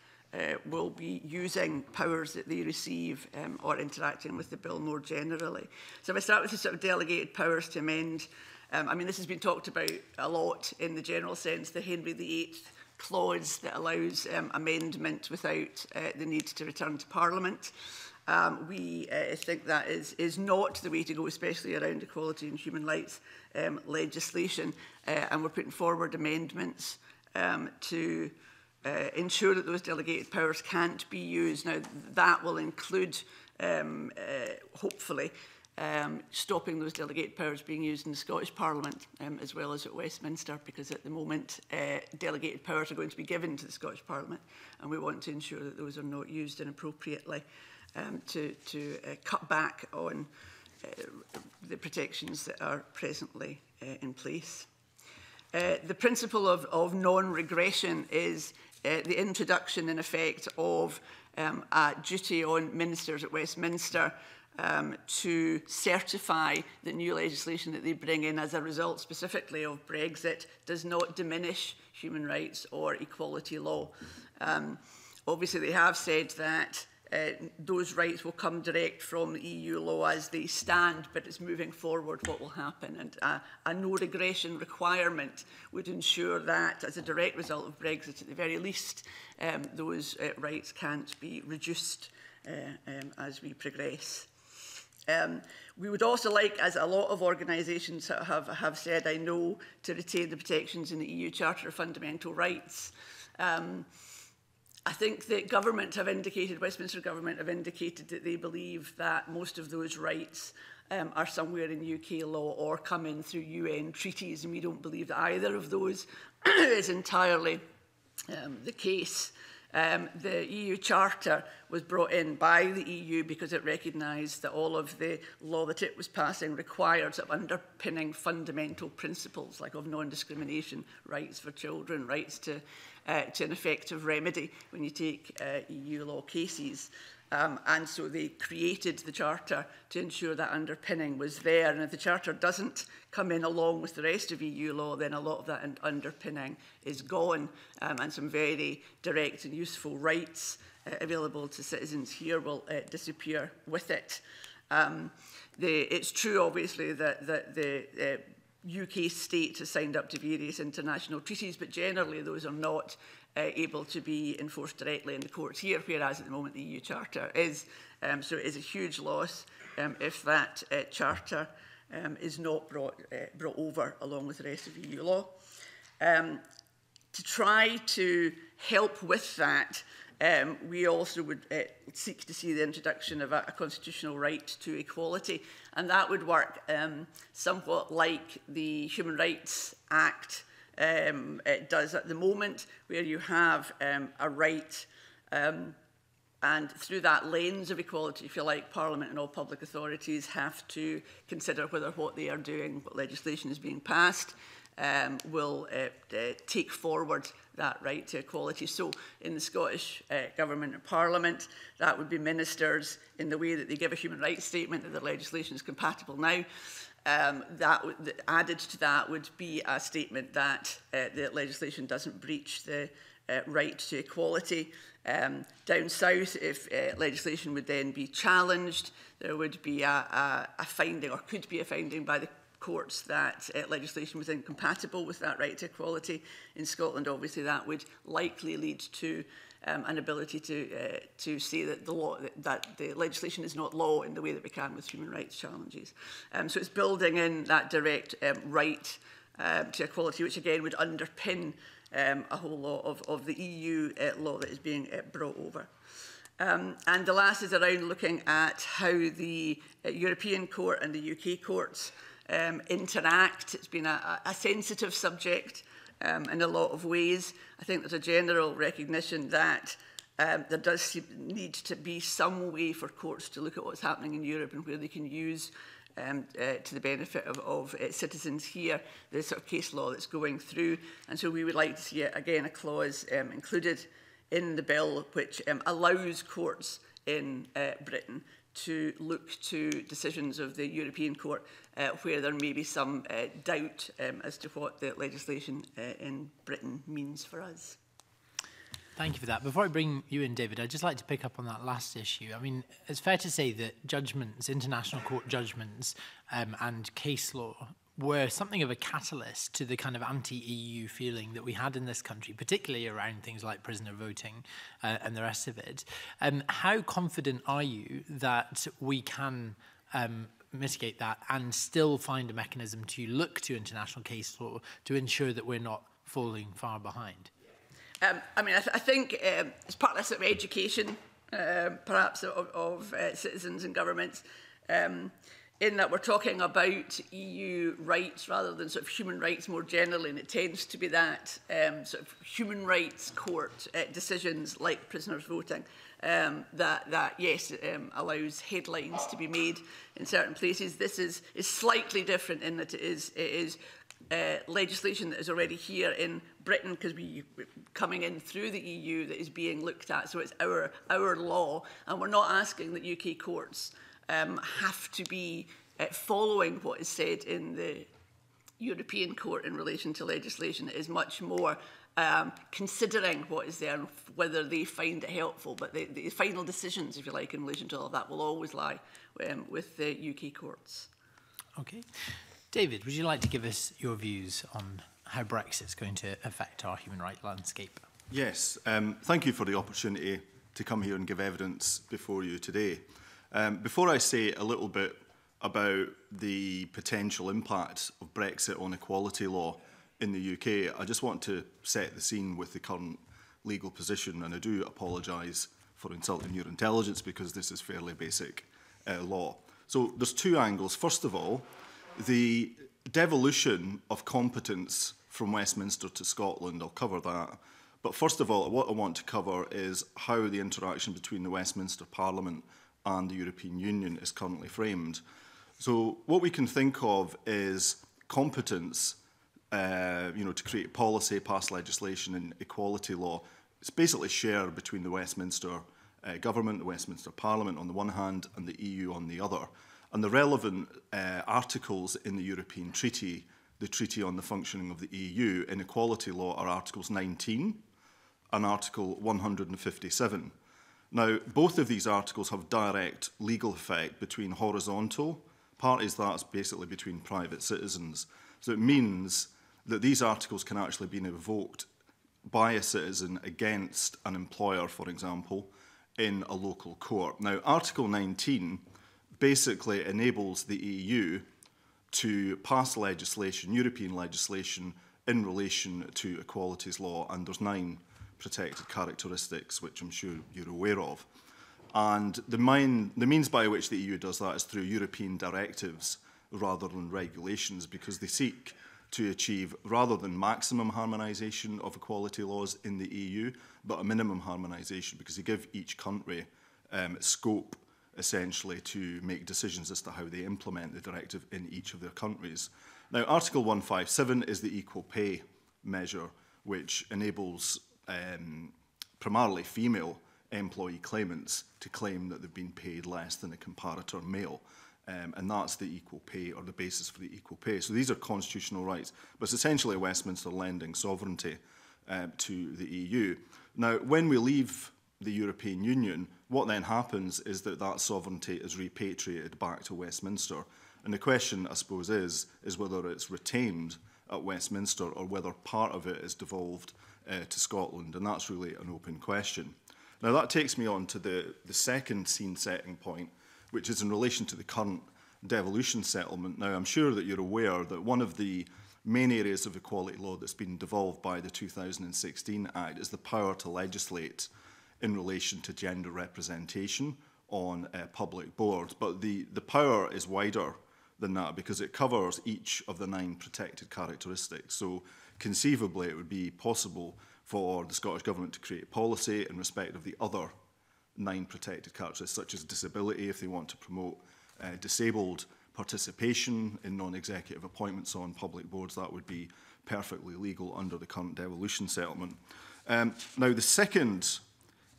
will be using powers that they receive or interacting with the bill more generally. So if I start with the sort of delegated powers to amend, I mean, this has been talked about a lot in the general sense, the Henry VIII clause that allows amendment without the need to return to Parliament. We think that is not the way to go, especially around equality and human rights legislation. And we're putting forward amendments to ensure that those delegated powers can't be used. Now, that will include, hopefully, stopping those delegated powers being used in the Scottish Parliament as well as at Westminster, because at the moment delegated powers are going to be given to the Scottish Parliament, and we want to ensure that those are not used inappropriately to cut back on the protections that are presently in place. The principle of non-regression is the introduction, in effect, of a duty on ministers at Westminster to certify that new legislation that they bring in as a result specifically of Brexit does not diminish human rights or equality law. Obviously, they have said that those rights will come direct from EU law as they stand, but it's moving forward what will happen. And a no-regression requirement would ensure that, as a direct result of Brexit at the very least, those rights can't be reduced as we progress. We would also like, as a lot of organisations have said, I know, to retain the protections in the EU Charter of Fundamental Rights. I think that government have indicated, Westminster government have indicated that they believe that most of those rights are somewhere in UK law or come in through UN treaties, and we don't believe that either of those is entirely the case. The EU Charter was brought in by the EU because it recognised that all of the law that it was passing required sort of underpinning fundamental principles like of non-discrimination, rights for children, rights to an effective remedy when you take EU law cases. And so they created the Charter to ensure that underpinning was there. And if the Charter doesn't come in along with the rest of EU law, then a lot of that underpinning is gone. And some very direct and useful rights available to citizens here will disappear with it. It's true, obviously, that the UK state has signed up to various international treaties, but generally those are not able to be enforced directly in the courts here, whereas at the moment the EU Charter is. So it is a huge loss if that Charter is not brought over along with the rest of EU law. To try to help with that, we also would seek to see the introduction of a constitutional right to equality, and that would work somewhat like the Human Rights Act it does at the moment, where you have a right, and through that lens of equality, if you like, Parliament and all public authorities have to consider whether what they are doing, what legislation is being passed, will take forward that right to equality. So in the Scottish Government and Parliament, that would be ministers in the way that they give a human rights statement that their legislation is compatible now. That added to that would be a statement that the legislation doesn't breach the right to equality. Down south, if legislation would then be challenged, there would be a finding, or could be a finding by the courts, that legislation was incompatible with that right to equality. In Scotland, obviously, that would likely lead to an ability to say that the legislation is not law in the way that we can with human rights challenges. So it's building in that direct right to equality, which again would underpin a whole lot of the EU law that is being brought over. And the last is around looking at how the European Court and the UK courts interact. It's been a sensitive subject in a lot of ways. I think there's a general recognition that there does need to be some way for courts to look at what's happening in Europe and where they can use, to the benefit of citizens here, the sort of case law that's going through. And so we would like to see, again, a clause included in the bill which allows courts in Britain to look to decisions of the European Court where there may be some doubt as to what the legislation in Britain means for us. Thank you for that. Before I bring you in, David, I'd just like to pick up on that last issue. I mean, it's fair to say that judgments, international court judgments and case law were something of a catalyst to the kind of anti-EU feeling that we had in this country, particularly around things like prisoner voting and the rest of it. How confident are you that we can mitigate that and still find a mechanism to look to international case law to ensure that we're not falling far behind? I mean, I think it's partly sort of education, perhaps, of citizens and governments. In that we're talking about EU rights rather than sort of human rights more generally, and it tends to be that sort of human rights court decisions like prisoners voting that yes, allows headlines to be made in certain places. This is slightly different in that it is legislation that is already here in Britain because we're coming in through the EU that is being looked at. So it's our law, and we're not asking that UK courts have to be following what is said in the European Court in relation to legislation. It is much more considering what is there and whether they find it helpful. But the final decisions, if you like, in relation to all of that will always lie with the UK courts. Okay. David, would you like to give us your views on how Brexit's going to affect our human rights landscape? Yes. Thank you for the opportunity to come here and give evidence before you today. Before I say a little bit about the potential impact of Brexit on equality law in the UK, I just want to set the scene with the current legal position, and I do apologise for insulting your intelligence because this is fairly basic law. So there's two angles. First of all, the devolution of competence from Westminster to Scotland. I'll cover that. But first of all, what I want to cover is how the interaction between the Westminster Parliament and the European Union is currently framed. So what we can think of is competence, to create policy, pass legislation and equality law. It's basically shared between the Westminster government, the Westminster Parliament on the one hand and the EU on the other. And the relevant articles in the European Treaty, the Treaty on the Functioning of the EU, in equality law are Articles 19 and Article 157. Now, both of these articles have direct legal effect between horizontal parties, that's basically between private citizens. So it means that these articles can actually be invoked by a citizen against an employer, for example, in a local court. Now, Article 19 basically enables the EU to pass legislation, European legislation, in relation to equalities law, and there's 9 protected characteristics, which I'm sure you're aware of. And the means by which the EU does that is through European directives rather than regulations, because they seek to achieve, rather than maximum harmonisation of equality laws in the EU, but a minimum harmonisation, because they give each country scope, essentially, to make decisions as to how they implement the directive in each of their countries. Now, Article 157 is the equal pay measure, which enables primarily female employee claimants to claim that they've been paid less than a comparator male. And that's the equal pay, or the basis for the equal pay. So these are constitutional rights, but it's essentially Westminster lending sovereignty to the EU. Now, when we leave the European Union, what then happens is that that sovereignty is repatriated back to Westminster. And the question, I suppose, is whether it's retained at Westminster or whether part of it is devolved to Scotland. And that's really an open question. Now, that takes me on to the second scene-setting point, which is in relation to the current devolution settlement. Now, I'm sure that you're aware that one of the main areas of equality law that's been devolved by the 2016 Act is the power to legislate in relation to gender representation on public boards. But the power is wider than that because it covers each of the 9 protected characteristics. So conceivably, it would be possible for the Scottish Government to create policy in respect of the other 9 protected characteristics, such as disability, if they want to promote disabled participation in non-executive appointments on public boards. That would be perfectly legal under the current devolution settlement. Now, the second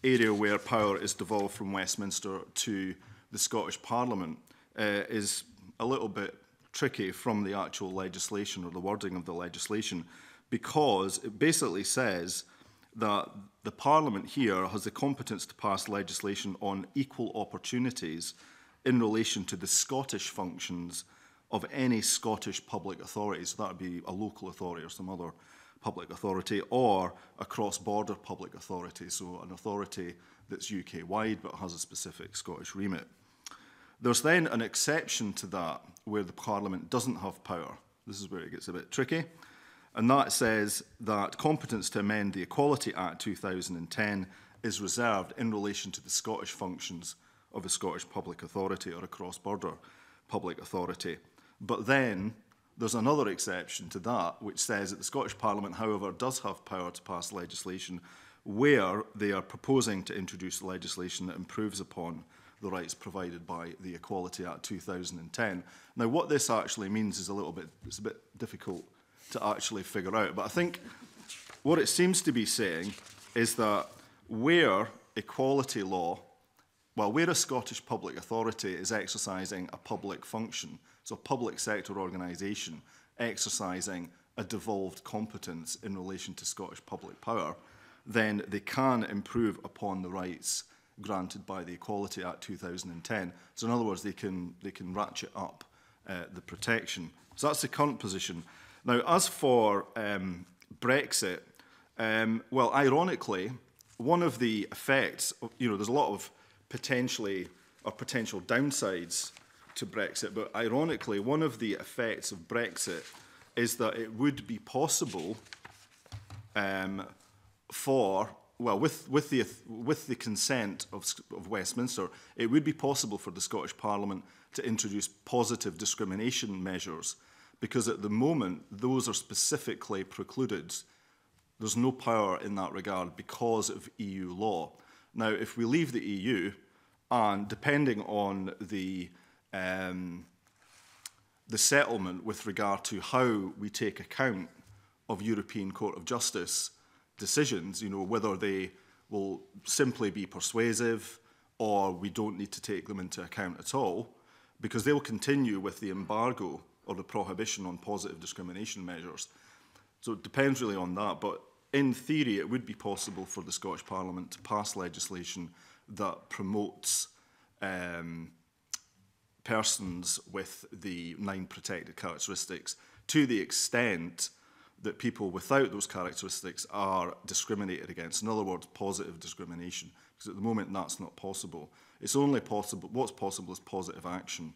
area where power is devolved from Westminster to the Scottish Parliament is a little bit tricky from the actual legislation or the wording of the legislation, because it basically says that the Parliament here has the competence to pass legislation on equal opportunities in relation to the Scottish functions of any Scottish public authority. So that would be a local authority or some other public authority, or a cross-border public authority, so an authority that's UK-wide but has a specific Scottish remit. There's then an exception to that where the Parliament doesn't have power. This is where it gets a bit tricky. And that says that competence to amend the Equality Act 2010 is reserved in relation to the Scottish functions of a Scottish public authority or a cross-border public authority. But then there's another exception to that, which says that the Scottish Parliament, however, does have power to pass legislation where they are proposing to introduce legislation that improves upon the rights provided by the Equality Act 2010. Now, what this actually means is it's a bit difficult to actually figure out. But I think what it seems to be saying is that where equality law, well, where a Scottish public authority is exercising a public function, so a public sector organisation exercising a devolved competence in relation to Scottish public power, then they can improve upon the rights granted by the Equality Act 2010. So in other words, they can ratchet up the protection. So that's the current position. Now, as for Brexit, well, ironically, one of the effects, there's a lot of potential downsides to Brexit, but ironically, one of the effects of Brexit is that it would be possible for well, with the consent of Westminster, it would be possible for the Scottish Parliament to introduce positive discrimination measures, because at the moment, those are specifically precluded. There's no power in that regard because of EU law. Now, if we leave the EU, and depending on the settlement with regard to how we take account of European Court of Justice decisions, you know, whether they will simply be persuasive or we don't need to take them into account at all, because they will continue with the embargo or the prohibition on positive discrimination measures. So it depends really on that, but in theory it would be possible for the Scottish Parliament to pass legislation that promotes persons with the 9 protected characteristics to the extent that people without those characteristics are discriminated against. In other words, positive discrimination, because at the moment that's not possible. It's only possible, what's possible is positive action,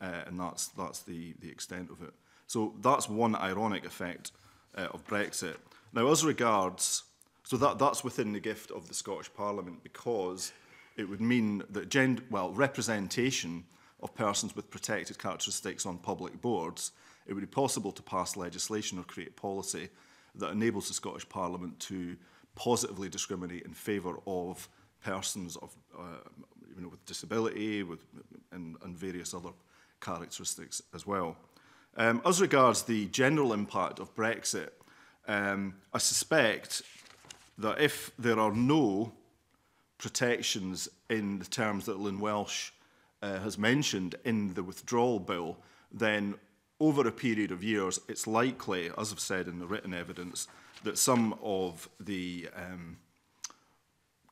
and that's the extent of it. So that's one ironic effect of Brexit. Now, as regards, so that's within the gift of the Scottish Parliament, because it would mean that representation of persons with protected characteristics on public boards, it would be possible to pass legislation or create policy that enables the Scottish Parliament to positively discriminate in favour of persons of, you know, with disability and various other characteristics as well. As regards the general impact of Brexit, I suspect that if there are no protections in the terms that Lynn Welsh has mentioned in the withdrawal bill, then over a period of years, it's likely, as I've said in the written evidence, that some of the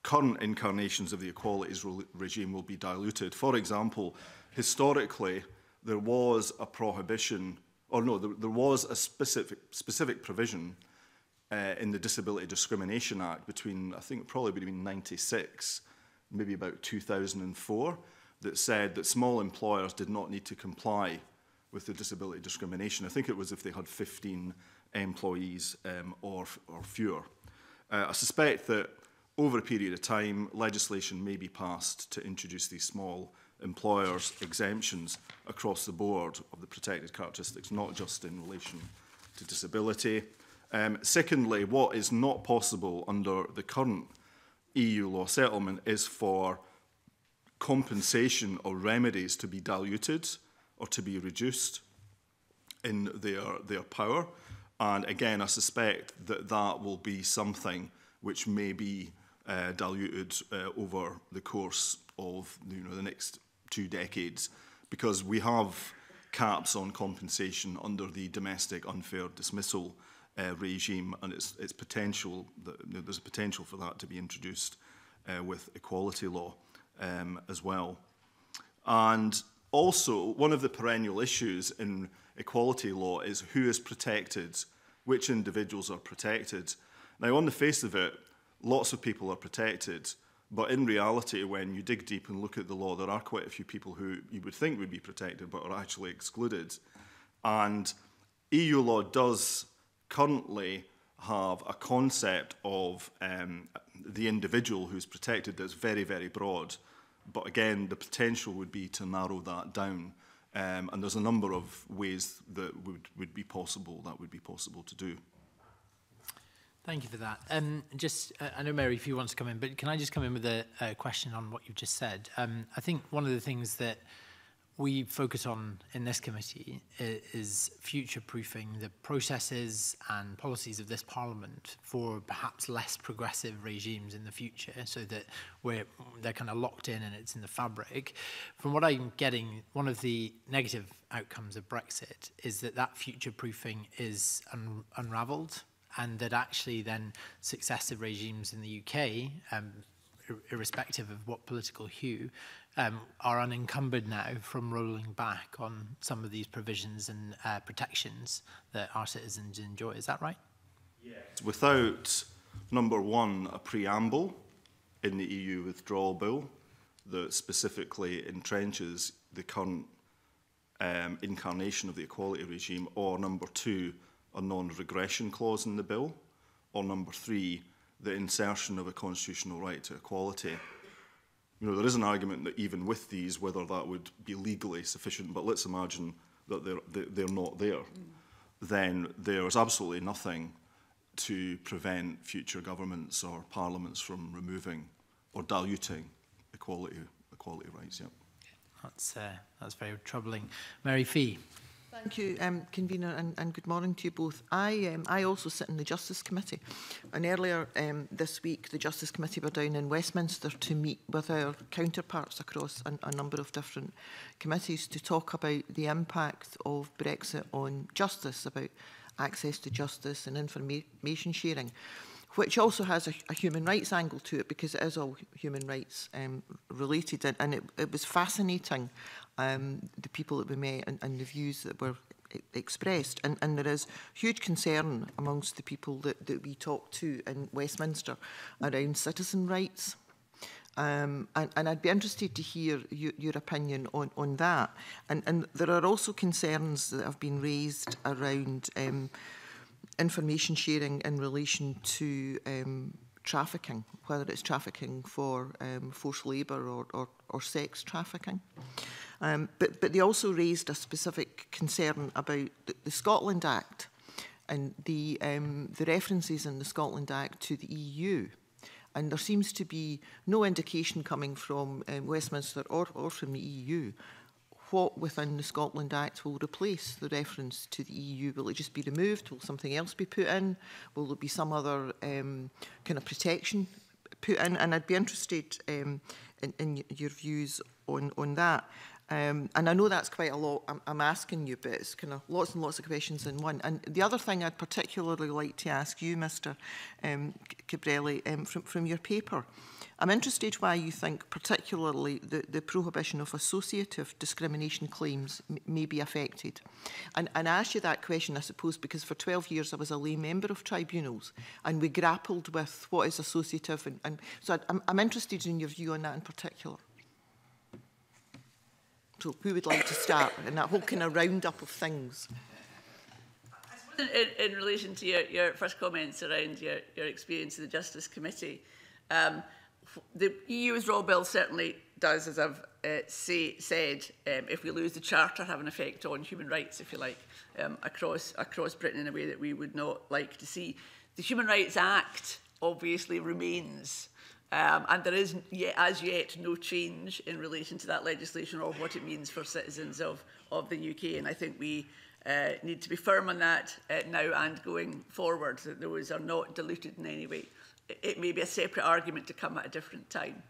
current incarnations of the equalities regime will be diluted. For example, historically, there was a prohibition, or no, there was a specific provision in the Disability Discrimination Act between, I think probably between 96, maybe about 2004, that said that small employers did not need to comply with the disability discrimination. I think it was if they had 15 employees or fewer. I suspect that over a period of time, legislation may be passed to introduce these small employers' exemptions across the board of the protected characteristics, not just in relation to disability. Secondly, what is not possible under the current EU law settlement is for compensation or remedies to be diluted or to be reduced in their power. And again, I suspect that that will be something which may be diluted over the course of, you know, the next 2 decades, because we have caps on compensation under the domestic unfair dismissal regime, and it's potential that, you know, there's potential for that to be introduced with equality law as well. And also, one of the perennial issues in equality law is who is protected, which individuals are protected. Now, on the face of it, lots of people are protected, but in reality, when you dig deep and look at the law, there are quite a few people who you would think would be protected but are actually excluded. And EU law does currently have a concept of the individual who's protected that's very, very broad. But again, the potential would be to narrow that down. And there's a number of ways that would be possible to do. Thank you for that. I know, Mary, if you want to come in, but can I just come in with a question on what you've just said? I think one of the things that we focus on in this committee is future-proofing the processes and policies of this Parliament for perhaps less progressive regimes in the future, so that they're kind of locked in and it's in the fabric. From what I'm getting, one of the negative outcomes of Brexit is that future-proofing is unravelled, and that actually then successive regimes in the UK, irrespective of what political hue, are unencumbered now from rolling back on some of these provisions and protections that our citizens enjoy. Is that right? Yes. Without, number one, a preamble in the EU withdrawal bill that specifically entrenches the current incarnation of the equality regime, or number two, a non-regression clause in the bill, or number three, the insertion of a constitutional right to equality. You know, there is an argument that even with these, whether that would be legally sufficient, but let's imagine that they're not there, then there's absolutely nothing to prevent future governments or parliaments from removing or diluting equality rights. Yep. That's very troubling. Mary Fee. Thank you, Convener, and good morning to you both. I also sit in the Justice Committee, and earlier this week the Justice Committee were down in Westminster to meet with our counterparts across a number of different committees to talk about the impact of Brexit on justice, about access to justice and information sharing, which also has a human rights angle to it, because it is all human rights related. And it was fascinating, the people that we met and the views that were expressed. And there is huge concern amongst the people that we talked to in Westminster around citizen rights. And I'd be interested to hear your opinion on that. And there are also concerns that have been raised around information sharing in relation to trafficking, whether it's trafficking for forced labour or sex trafficking. But they also raised a specific concern about the Scotland Act and the references in the Scotland Act to the EU. And there seems to be no indication coming from Westminster or from the EU what within the Scotland Act will replace the reference to the EU. Will it just be removed? Will something else be put in? Will there be some other kind of protection put in? And I'd be interested in your views on that. And I know that's quite a lot I'm asking you, but it's kind of lots and lots of questions in one. And the other thing I'd particularly like to ask you, Mr. Cabrelli, from your paper, I'm interested why you think particularly the prohibition of associative discrimination claims may be affected. And I asked you that question, I suppose, because for 12 years I was a lay member of tribunals, and we grappled with what is associative. And so I'm interested in your view on that in particular. So who would like to start in that whole kind of roundup of things? In relation to your first comments around your experience in the Justice Committee, the EU's Raw Bill certainly does, as I've said, if we lose the Charter, have an effect on human rights, if you like, across Britain in a way that we would not like to see. The Human Rights Act obviously remains. And there is as yet no change in relation to that legislation or what it means for citizens of the UK. And I think we need to be firm on that now and going forward, that those are not diluted in any way. It may be a separate argument to come at a different time.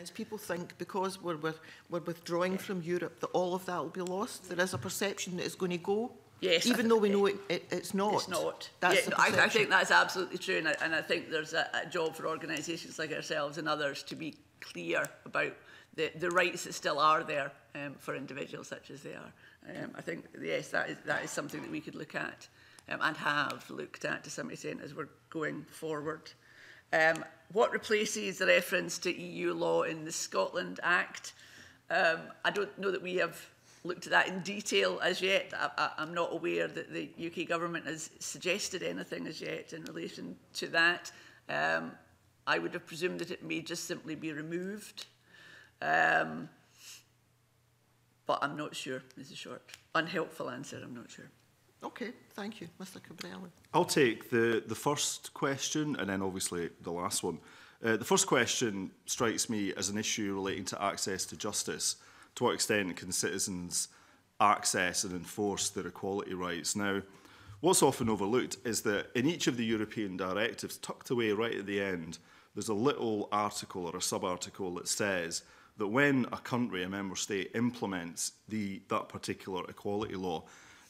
As people think, because we're withdrawing from Europe, that all of that will be lost. There is a perception that it's going to go. Yes, even though we know it's not. It's not. That's I think that's absolutely true, and I think there's a job for organisations like ourselves and others to be clear about the rights that still are there for individuals such as they are. I think, yes, that is something that we could look at and have looked at to some extent as we're going forward. What replaces the reference to EU law in the Scotland Act? I don't know that we have looked at that in detail as yet. I'm not aware that the UK government has suggested anything as yet in relation to that. I would have presumed that it may just simply be removed. But I'm not sure, is a short, unhelpful answer, I'm not sure. Okay, thank you. Mr. Cabrelli. I'll take the first question and then obviously the last one. The first question strikes me as an issue relating to access to justice. To what extent can citizens access and enforce their equality rights? Now, what's often overlooked is that in each of the European directives, tucked away right at the end, there's a little article or a sub-article that says that when a country, a member state, implements that particular equality law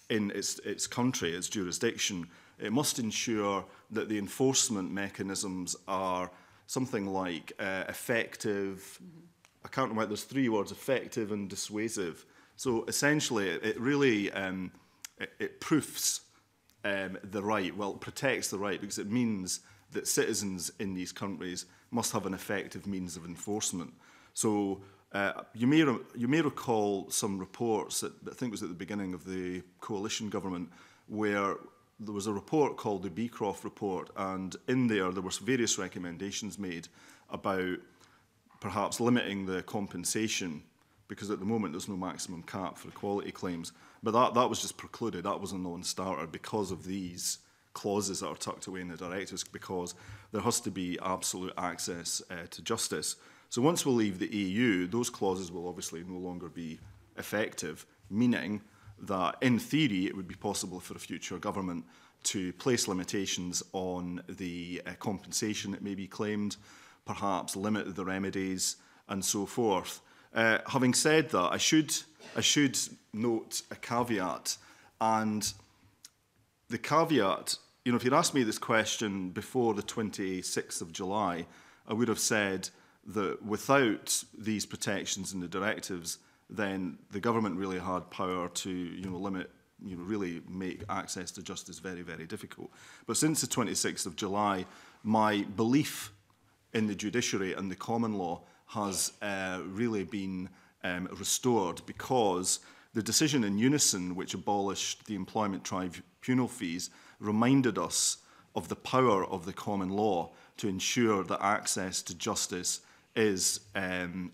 in its country, its jurisdiction, it must ensure that the enforcement mechanisms are something like effective, I can't remember, there's three words, effective and dissuasive. So essentially, it really, it proofs the right, well, it protects the right, because it means that citizens in these countries must have an effective means of enforcement. So you may recall some reports that I think was at the beginning of the coalition government, where there was a report called the Beecroft Report, and in there were various recommendations made about perhaps limiting the compensation, because at the moment there's no maximum cap for equality claims. But that was just precluded. That was a non-starter because of these clauses that are tucked away in the directives, because there has to be absolute access to justice. So once we leave the EU, those clauses will obviously no longer be effective, meaning that in theory it would be possible for a future government to place limitations on the compensation that may be claimed, perhaps limit the remedies and so forth. Having said that, I should note a caveat, and the caveat, you know, if you'd asked me this question before the 26th of July, I would have said that without these protections in the directives, then the government really had power to, you know, limit, you know, really make access to justice very, very difficult. But since the 26th of July, my belief in the judiciary and the common law has really been restored, because the decision in Unison, which abolished the employment tribunal fees, reminded us of the power of the common law to ensure that access to justice is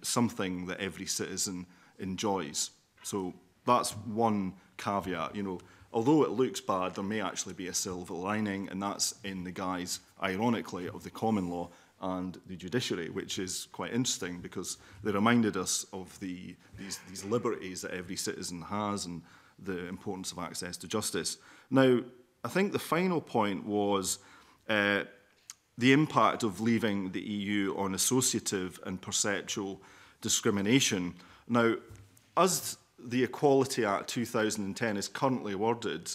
something that every citizen enjoys. So that's one caveat. You know, although it looks bad, there may actually be a silver lining, and that's in the guise, ironically, of the common law and the judiciary, which is quite interesting, because they reminded us of these liberties that every citizen has and the importance of access to justice. Now, I think the final point was the impact of leaving the EU on associative and perceptual discrimination. Now, as the Equality Act 2010 is currently worded,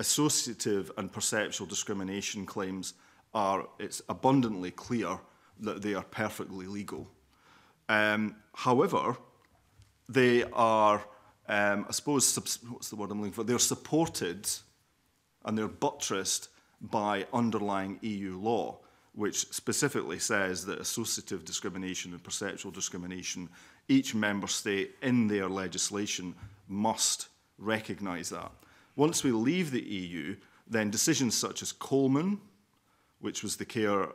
associative and perceptual discrimination claims are, it's abundantly clear that they are perfectly legal. However, they are, I suppose, what's the word I'm looking for? They're supported and they're buttressed by underlying EU law, which specifically says that associative discrimination and perceptual discrimination, each member state in their legislation must recognise that. Once we leave the EU, then decisions such as Coleman, which was the care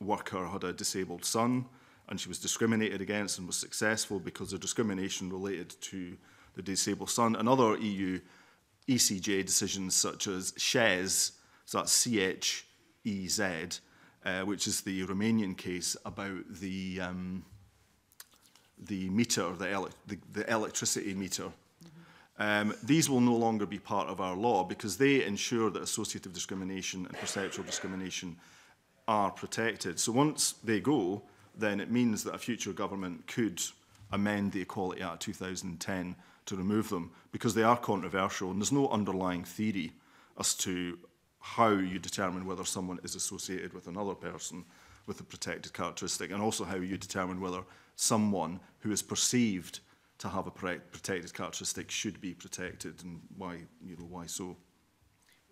worker had a disabled son, and she was discriminated against and was successful because of discrimination related to the disabled son. And other EU ECJ decisions such as Chez, so that's C-H-E-Z, which is the Romanian case about the meter, the electricity meter. These will no longer be part of our law, because they ensure that associative discrimination and perceptual discrimination are protected. So once they go, then it means that a future government could amend the Equality Act 2010 to remove them, because they are controversial and there's no underlying theory as to how you determine whether someone is associated with another person with a protected characteristic, and also how you determine whether someone who is perceived to have a protected characteristic should be protected, and why, you know, why so.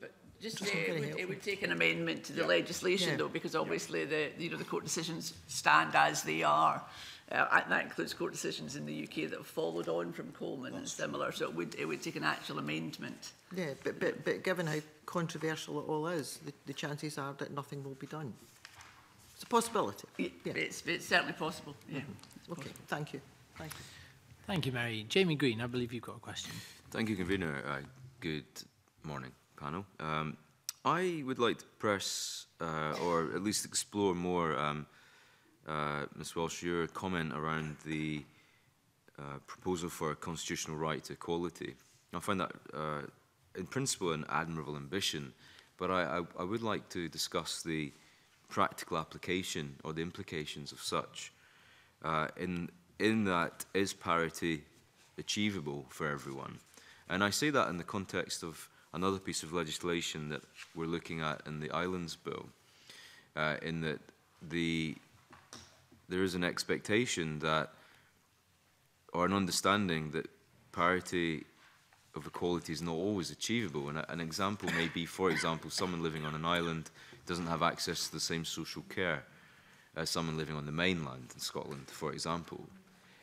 But just it would take an amendment to the legislation, though, because obviously the, you know, the court decisions stand as they are, and that includes court decisions in the UK that have followed on from Coleman and similar. So it would take an actual amendment. Yeah, but given how controversial it all is, the chances are that nothing will be done. It's a possibility. It's certainly possible. Yeah. Okay. Possible. Thank you. Thank you. Thank you, Mary. Jamie Green, I believe you've got a question. Thank you, Convener. Good morning, panel. I would like to press, or at least explore more, Ms Welsh, your comment around the proposal for a constitutional right to equality. I find that, in principle, an admirable ambition, but I would like to discuss the practical application or the implications of such. In that, is parity achievable for everyone? And I say that in the context of another piece of legislation that we're looking at in the Islands Bill, in that there is an expectation that, or an understanding that parity of equality is not always achievable. And an example may be, for example, someone living on an island doesn't have access to the same social care as someone living on the mainland in Scotland, for example.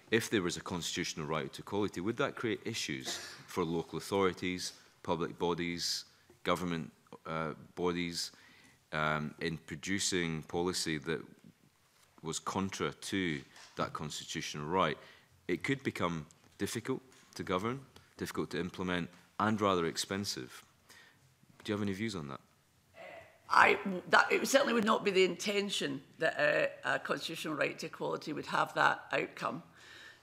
If there was a constitutional right to equality, would that create issues for local authorities, public bodies, government bodies, in producing policy that was contra to that constitutional right. It could become difficult to govern, difficult to implement, and rather expensive. Do you have any views on that? It certainly would not be the intention that a constitutional right to equality would have that outcome.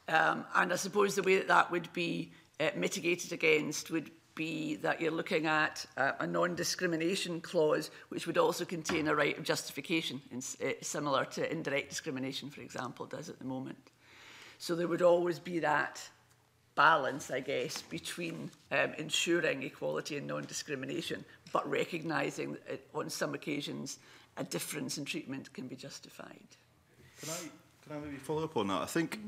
And I suppose the way that that would be mitigated against would be that you're looking at a non-discrimination clause, which would also contain a right of justification, similar to indirect discrimination, for example, does at the moment. So there would always be that balance, I guess, between ensuring equality and non-discrimination, but recognising that on some occasions a difference in treatment can be justified. Can I maybe follow up on that? I think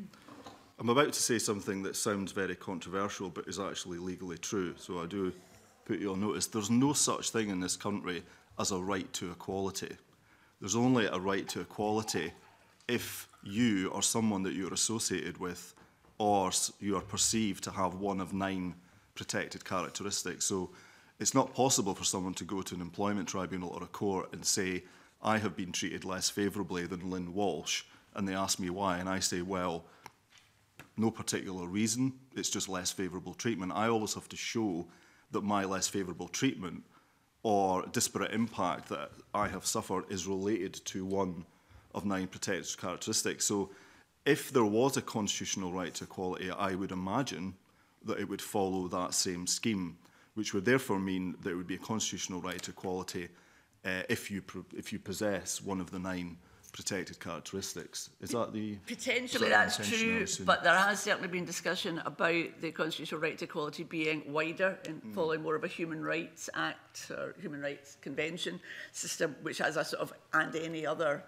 I'm about to say something that sounds very controversial but is actually legally true, so I do put you on notice. There's no such thing in this country as a right to equality. There's only a right to equality if you or someone that you're associated with or you are perceived to have one of 9 protected characteristics. So it's not possible for someone to go to an employment tribunal or a court and say, I have been treated less favourably than Lynn Welsh, and they ask me why, and I say, well, no particular reason, it's just less favourable treatment. I always have to show that my less favourable treatment or disparate impact that I have suffered is related to one of 9 protected characteristics. So if there was a constitutional right to equality, I would imagine that it would follow that same scheme, which would therefore mean that it would be a constitutional right to equality if you possess one of the 9 protected characteristics. Is that the... Potentially that's true, but there has certainly been discussion about the constitutional right to equality being wider and following more of a Human Rights Act or Human Rights Convention system, which has a sort of and any other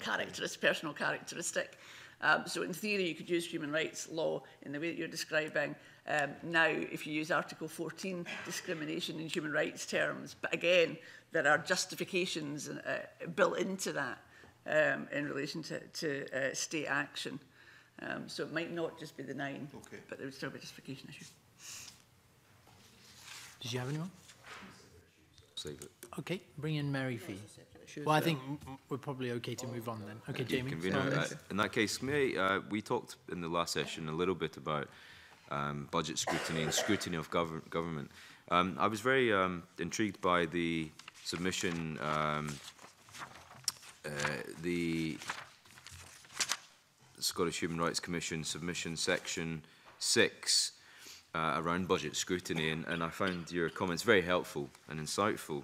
characteristic, personal characteristic. So in theory, you could use human rights law in the way that you're describing. Now, if you use Article 14 discrimination in human rights terms, but again, there are justifications built into that in relation to state action. So it might not just be the 9, okay, but there would still be a justification issue. Did you have anyone? Save it. Okay, bring in Mary Fee. Well, I think we're probably okay to move on then. Okay, Jamie. In that case, we talked in the last session a little bit about budget scrutiny and scrutiny of government. I was very intrigued by the submission, the Scottish Human Rights Commission submission section 6 around budget scrutiny, and I found your comments very helpful and insightful.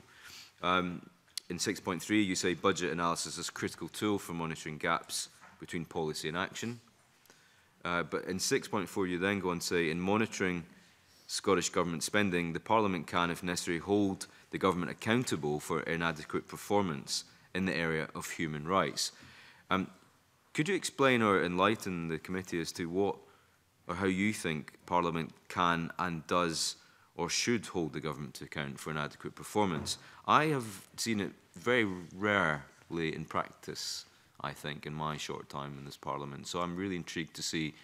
In 6.3, you say budget analysis is a critical tool for monitoring gaps between policy and action. But in 6.4, you then go and say, in monitoring Scottish government spending, the Parliament can, if necessary, hold the government accountable for inadequate performance in the area of human rights. Could you explain or enlighten the committee as to what or how you think Parliament can and does or should hold the government to account for inadequate performance? I have seen it very rarely in practice, I think, in my short time in this Parliament. So I'm really intrigued to see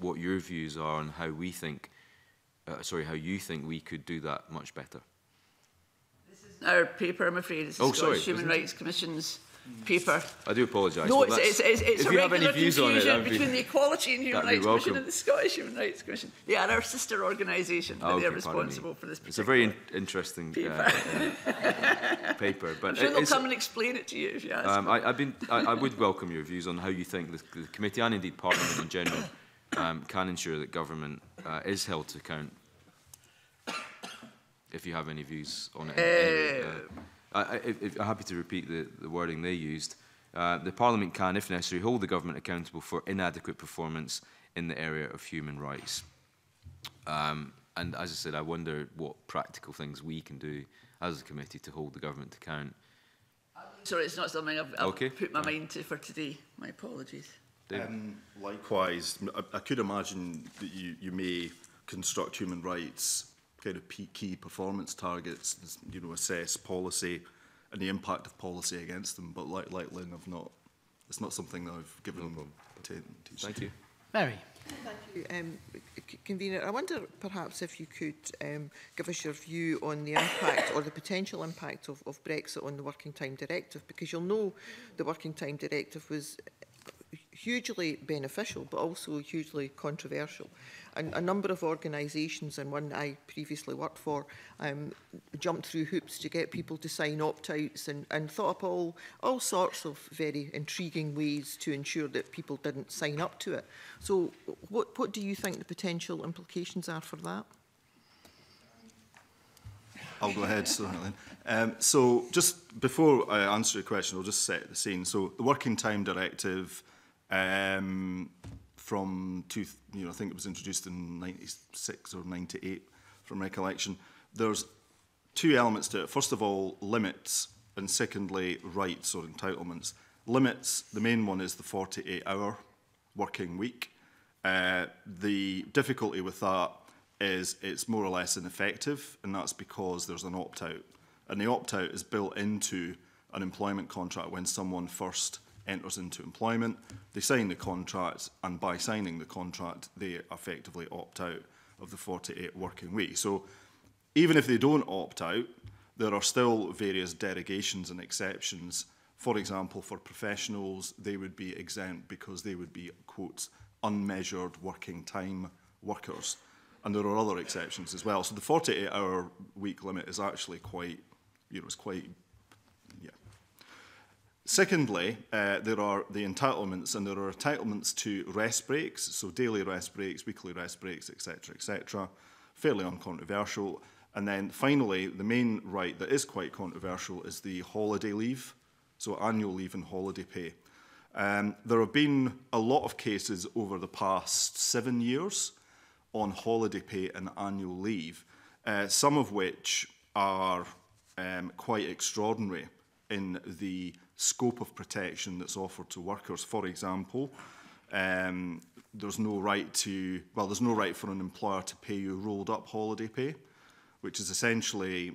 what your views are on how we think, sorry, how you think we could do that much better. This isn't our paper, I'm afraid. It's the Scottish Human Rights Commission's paper. I do apologise. No, it's a regular confusion between the Equality and Human Rights Commission and the Scottish Human Rights Commission. They are our sister organisation, and they are responsible for this paper. It's a very interesting paper. Paper, but I'm sure they'll come and explain it to you if you ask. I would welcome your views on how you think the committee and indeed Parliament in general can ensure that government is held to account. If you have any views on it. I'm happy to repeat the wording they used. The Parliament can, if necessary, hold the government accountable for inadequate performance in the area of human rights. And as I said, I wonder what practical things we can do as a committee to hold the government to account. Sorry, it's not something I've put my mind to for today. My apologies. Likewise, I could imagine that you may construct human rights kind of key performance targets, you know, assess policy and the impact of policy against them. But like Lynn, it's not something that I've given them. Thank you, Mary. Thank you, Convener. I wonder perhaps if you could give us your view on the impact or the potential impact of Brexit on the Working Time Directive, because you'll know the Working Time Directive was hugely beneficial but also hugely controversial. A number of organisations, and one I previously worked for, jumped through hoops to get people to sign opt-outs and thought up all sorts of very intriguing ways to ensure that people didn't sign up to it. So what do you think the potential implications are for that? I'll go ahead. So just before I answer your question, I'll just set the scene. So the Working Time Directive I think it was introduced in 96 or 98 from recollection. There's two elements to it. First of all, limits, and secondly, rights or entitlements. Limits, the main one is the 48-hour working week. The difficulty with that is it's more or less ineffective, and that's because there's an opt-out. And the opt-out is built into an employment contract when someone first enters into employment. They sign the contract, and by signing the contract, they effectively opt out of the 48 working week. So even if they don't opt out, there are still various derogations and exceptions. For example, for professionals, they would be exempt because they would be, quotes, unmeasured working time workers. And there are other exceptions as well. So the 48-hour week limit is actually quite, it's quite. Secondly, there are the entitlements, and there are entitlements to rest breaks, so daily rest breaks, weekly rest breaks, etc., etc., fairly uncontroversial. And then finally, the main right that is quite controversial is the holiday leave, so annual leave and holiday pay. There have been a lot of cases over the past 7 years on holiday pay and annual leave, some of which are quite extraordinary in the scope of protection that's offered to workers. For example, there's no right for an employer to pay you rolled up holiday pay, which is essentially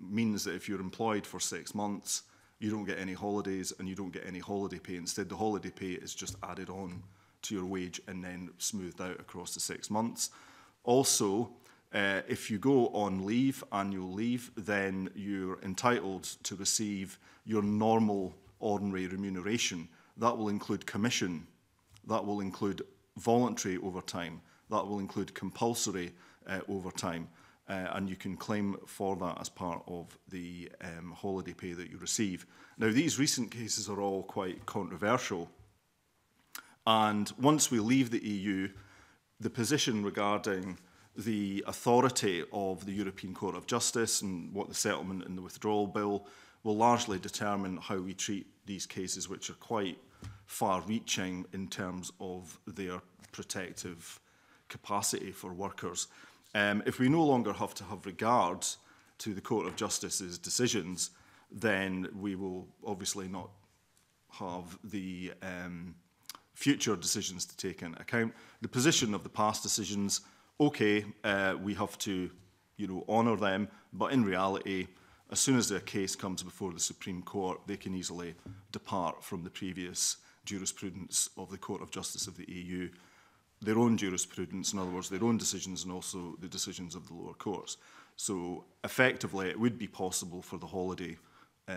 means that if you're employed for 6 months, you don't get any holidays and you don't get any holiday pay. Instead, the holiday pay is just added on to your wage and then smoothed out across the 6 months. Also, if you go on leave, annual leave, then you're entitled to receive your normal, ordinary remuneration. That will include commission. That will include voluntary overtime. That will include compulsory overtime. And you can claim for that as part of the holiday pay that you receive. Now, these recent cases are all quite controversial. And once we leave the EU, the position regarding the authority of the European Court of Justice and what the settlement and the withdrawal bill will largely determine how we treat these cases, which are quite far-reaching in terms of their protective capacity for workers. If we no longer have to have regard to the Court of Justice's decisions, then we will obviously not have the future decisions to take into account. The position of the past decisions, okay, we have to, honour them, but in reality, as soon as their case comes before the Supreme Court, they can easily depart from the previous jurisprudence of the Court of Justice of the EU, their own jurisprudence, in other words, their own decisions, and also the decisions of the lower courts. So effectively, it would be possible for the holiday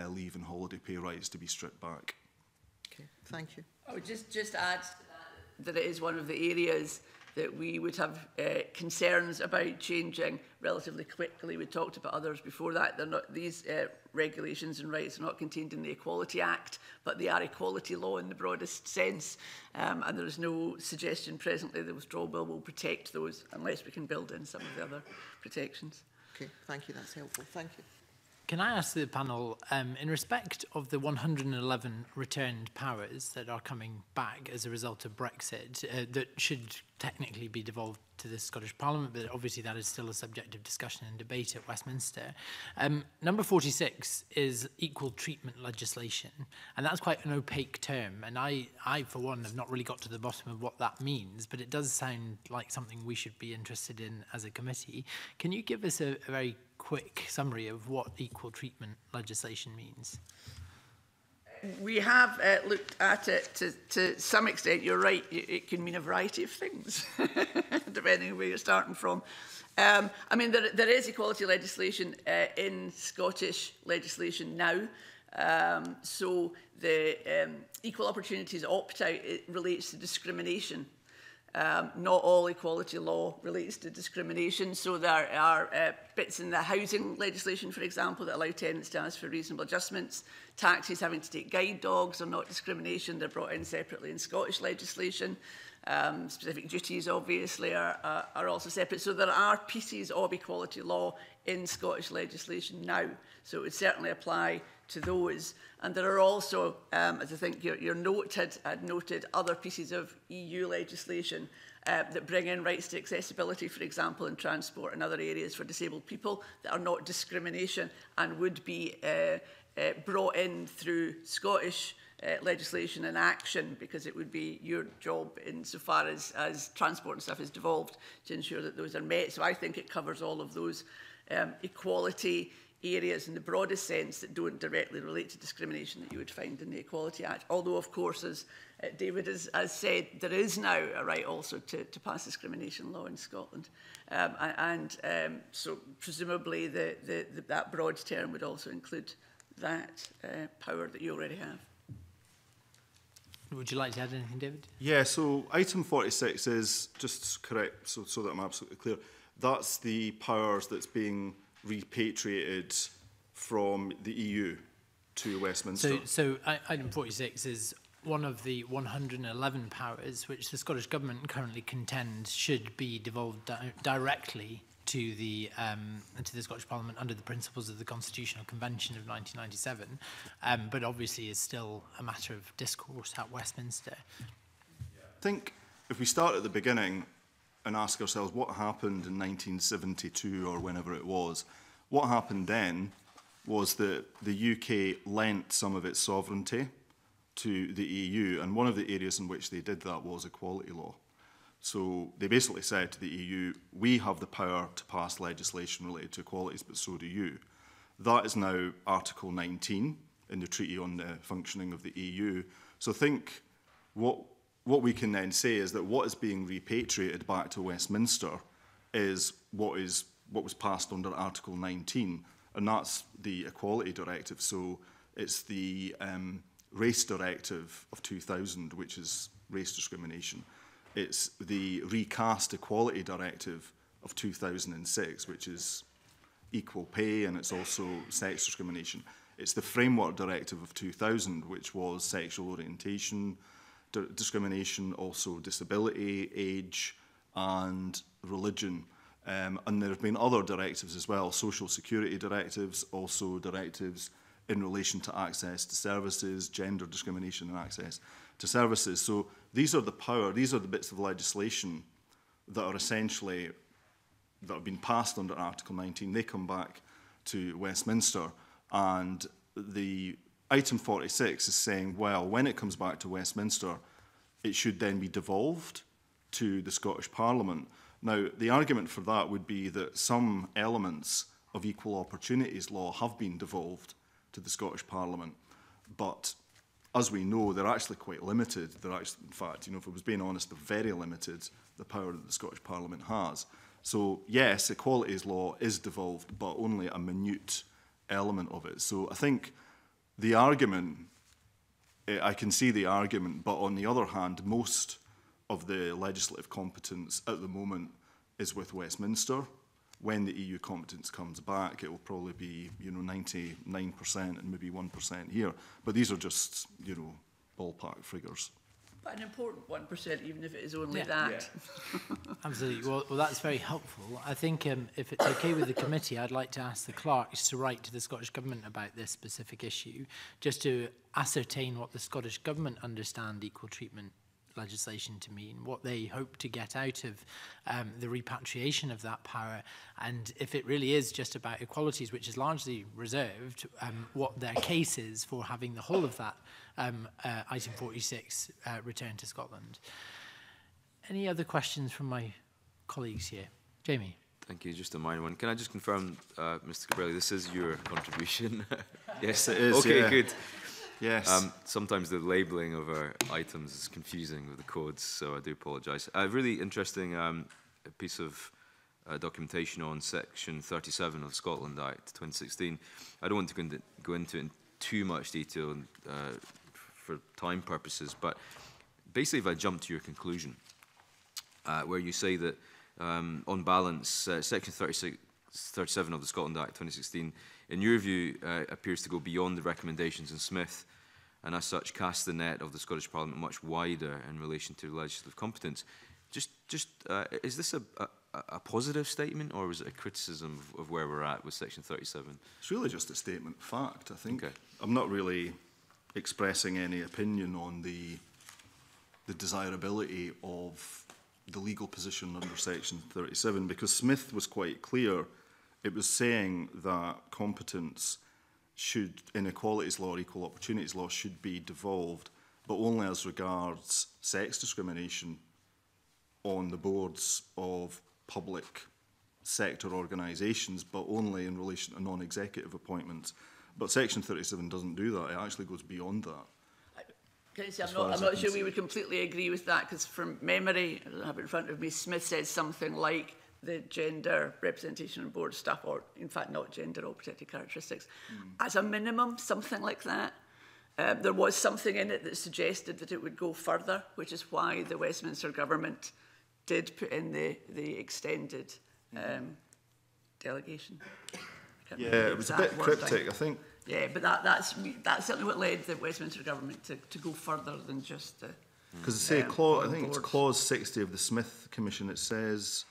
leave and holiday pay rights to be stripped back. Okay, thank you. I would just add that it is one of the areas that we would have concerns about changing relatively quickly. We talked about others before that. They're not, these regulations and rights are not contained in the Equality Act, but they are equality law in the broadest sense. And there is no suggestion presently the withdrawal bill will protect those unless we can build in some of the other protections. Okay, thank you. That's helpful. Thank you. Can I ask the panel, in respect of the 111 returned powers that are coming back as a result of Brexit, that should technically be devolved to the Scottish Parliament, but obviously that is still a subject of discussion and debate at Westminster. Number 46 is equal treatment legislation, and that's quite an opaque term, and I, for one, have not really got to the bottom of what that means, but it does sound like something we should be interested in as a committee. Can you give us a very quick summary of what equal treatment legislation means? we have looked at it to some extent. You're right, it can mean a variety of things, depending on where you're starting from. I mean, there is equality legislation in Scottish legislation now. So the equal opportunities opt-out, it relates to discrimination. Not all equality law relates to discrimination, so there are bits in the housing legislation, for example, that allow tenants to ask for reasonable adjustments. Taxis having to take guide dogs are not discrimination, they're brought in separately in Scottish legislation. Specific duties, obviously, are also separate. So there are pieces of equality law in Scottish legislation now, so it would certainly apply to those. And there are also, as I think your note had noted, other pieces of EU legislation that bring in rights to accessibility, for example, in transport and other areas for disabled people, that are not discrimination and would be brought in through Scottish legislation and action, because it would be your job insofar as transport and stuff is devolved to ensure that those are met. So I think it covers all of those equality areas in the broadest sense that don't directly relate to discrimination that you would find in the Equality Act. Although, of course, as David has said, there is now a right also to pass discrimination law in Scotland. So presumably that broad term would also include that power that you already have. Would you like to add anything, David? Yeah, so item 46 is, just correct, so that I'm absolutely clear, that's the powers that's being repatriated from the EU to Westminster. So item 46 is one of the 111 powers which the Scottish Government currently contends should be devolved directly to the Scottish Parliament under the principles of the Constitutional Convention of 1997, but obviously is still a matter of discourse at Westminster. I think if we start at the beginning and ask ourselves what happened in 1972 or whenever it was, what happened then was that the UK lent some of its sovereignty to the EU, and one of the areas in which they did that was equality law. So they basically said to the EU, we have the power to pass legislation related to equalities, but so do you. That is now Article 19 in the Treaty on the Functioning of the EU. So I think what we can then say is that what is being repatriated back to Westminster is what was passed under Article 19, and that's the Equality Directive. So it's the Race Directive of 2000, which is race discrimination. It's the recast Equality Directive of 2006, which is equal pay, and it's also sex discrimination. It's the Framework Directive of 2000, which was sexual orientation, discrimination, also disability, age, and religion. And there have been other directives as well, social security directives, also directives in relation to access to services, gender discrimination and access to services. So these are the power, these are the bits of legislation that are essentially, that have been passed under Article 19. They come back to Westminster, and the item 46 is saying, well, when it comes back to Westminster, it should then be devolved to the Scottish Parliament. Now, the argument for that would be that some elements of equal opportunities law have been devolved to the Scottish Parliament, but as we know, they're actually quite limited. They're actually, in fact, you know, if I was being honest, they're very limited, the power that the Scottish Parliament has. So, yes, equalities law is devolved, but only a minute element of it. So I think the argument, I can see the argument, but on the other hand, most of the legislative competence at the moment is with Westminster. When the EU competence comes back, it will probably be, you know, 99% and maybe 1% here. But these are just, you know, ballpark figures. But an important 1%, even if it is only that. Yeah. Absolutely. Well, that's very helpful. I think if it's okay with the committee, I'd like to ask the clerks to write to the Scottish Government about this specific issue, just to ascertain what the Scottish Government understand equal treatment legislation to mean, what they hope to get out of the repatriation of that power, and if it really is just about equalities, which is largely reserved, what their case is for having the whole of that item 46 returned to Scotland. Any other questions from my colleagues here? Jamie. Thank you. Just a minor one. Can I just confirm, Mr. Cabrelli, this is your contribution? Yes, it is. Okay, yeah. Good. Yes. Sometimes the labelling of our items is confusing with the codes, so I do apologise. A really interesting piece of documentation on Section 37 of the Scotland Act 2016. I don't want to go into it in too much detail for time purposes, but basically if I jump to your conclusion, where you say that on balance, Section 37 of the Scotland Act 2016, in your view, appears to go beyond the recommendations in Smith, and as such casts the net of the Scottish Parliament much wider in relation to legislative competence. Is this a positive statement, or is it a criticism of where we're at with Section 37? It's really just a statement of fact, I think. Okay. I'm not really expressing any opinion on the desirability of the legal position under Section 37, because Smith was quite clear. It was saying that competence should, in equalities law or equal opportunities law, should be devolved, but only as regards sex discrimination on the boards of public sector organisations, but only in relation to non-executive appointments. But Section 37 doesn't do that. It actually goes beyond that. I'm not sure we would completely agree with that, because from memory, I don't have it in front of me, Smith said something like the gender representation on board staff, or in fact not gender, all protected characteristics, as a minimum, something like that. There was something in it that suggested that it would go further, which is why the Westminster government did put in the extended delegation. Yeah, it was a bit cryptic, I think. Yeah, but that's certainly what led the Westminster government to go further than just the... Because I think it's clause 60 of the Smith Commission, it says...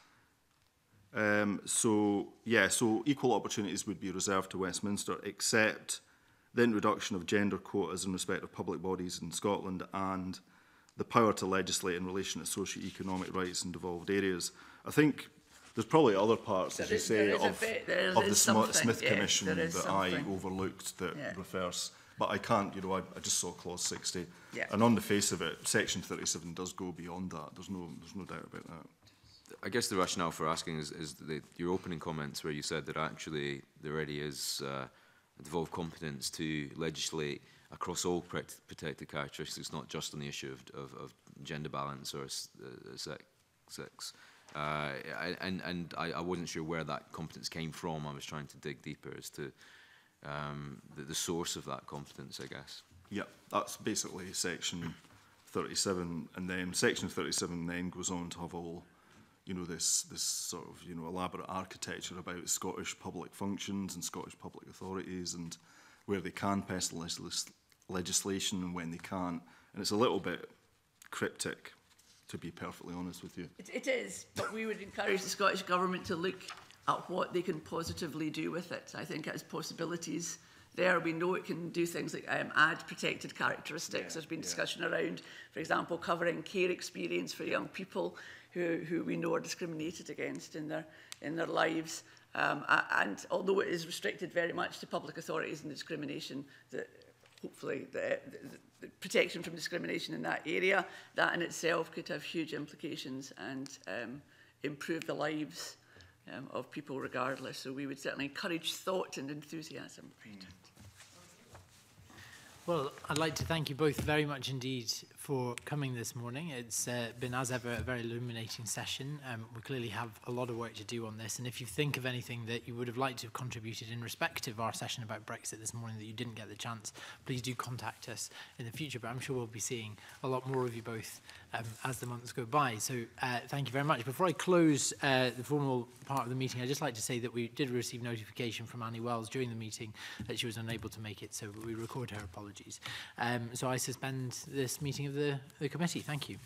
So equal opportunities would be reserved to Westminster, except the introduction of gender quotas in respect of public bodies in Scotland and the power to legislate in relation to socio-economic rights in devolved areas. I think there's probably other parts, as you say, of the Smith Commission that I overlooked that refers, but I can't, you know, I just saw clause 60, and on the face of it, Section 37 does go beyond that. There's no doubt about that. I guess the rationale for asking is your opening comments where you said that actually there already is devolved competence to legislate across all protected characteristics, not just on the issue of gender balance or sex. And I wasn't sure where that competence came from. I was trying to dig deeper as to the source of that competence, I guess. Yeah, that's basically Section 37. And then Section 37 then goes on to have all... you know, this sort of, you know, elaborate architecture about Scottish public functions and Scottish public authorities and where they can pass legislation and when they can't. And it's a little bit cryptic, to be perfectly honest with you. It is, but we would encourage the Scottish Government to look at what they can positively do with it. I think it has possibilities there. We know it can do things like add protected characteristics. There's been discussion around, for example, covering care experience for young people who we know are discriminated against in their lives, and although it is restricted very much to public authorities and discrimination, that hopefully the protection from discrimination in that area, that in itself could have huge implications and improve the lives of people regardless. So we would certainly encourage thought and enthusiasm. Well, I'd like to thank you both very much indeed for coming this morning. It's been, as ever, a very illuminating session. We clearly have a lot of work to do on this. And if you think of anything that you would have liked to have contributed in respect of our session about Brexit this morning that you didn't get the chance, please do contact us in the future. But I'm sure we'll be seeing a lot more of you both as the months go by. So thank you very much. Before I close the formal part of the meeting, I'd just like to say that we did receive notification from Annie Wells during the meeting that she was unable to make it. So we record her apologies. So I suspend this meeting of the committee. Thank you.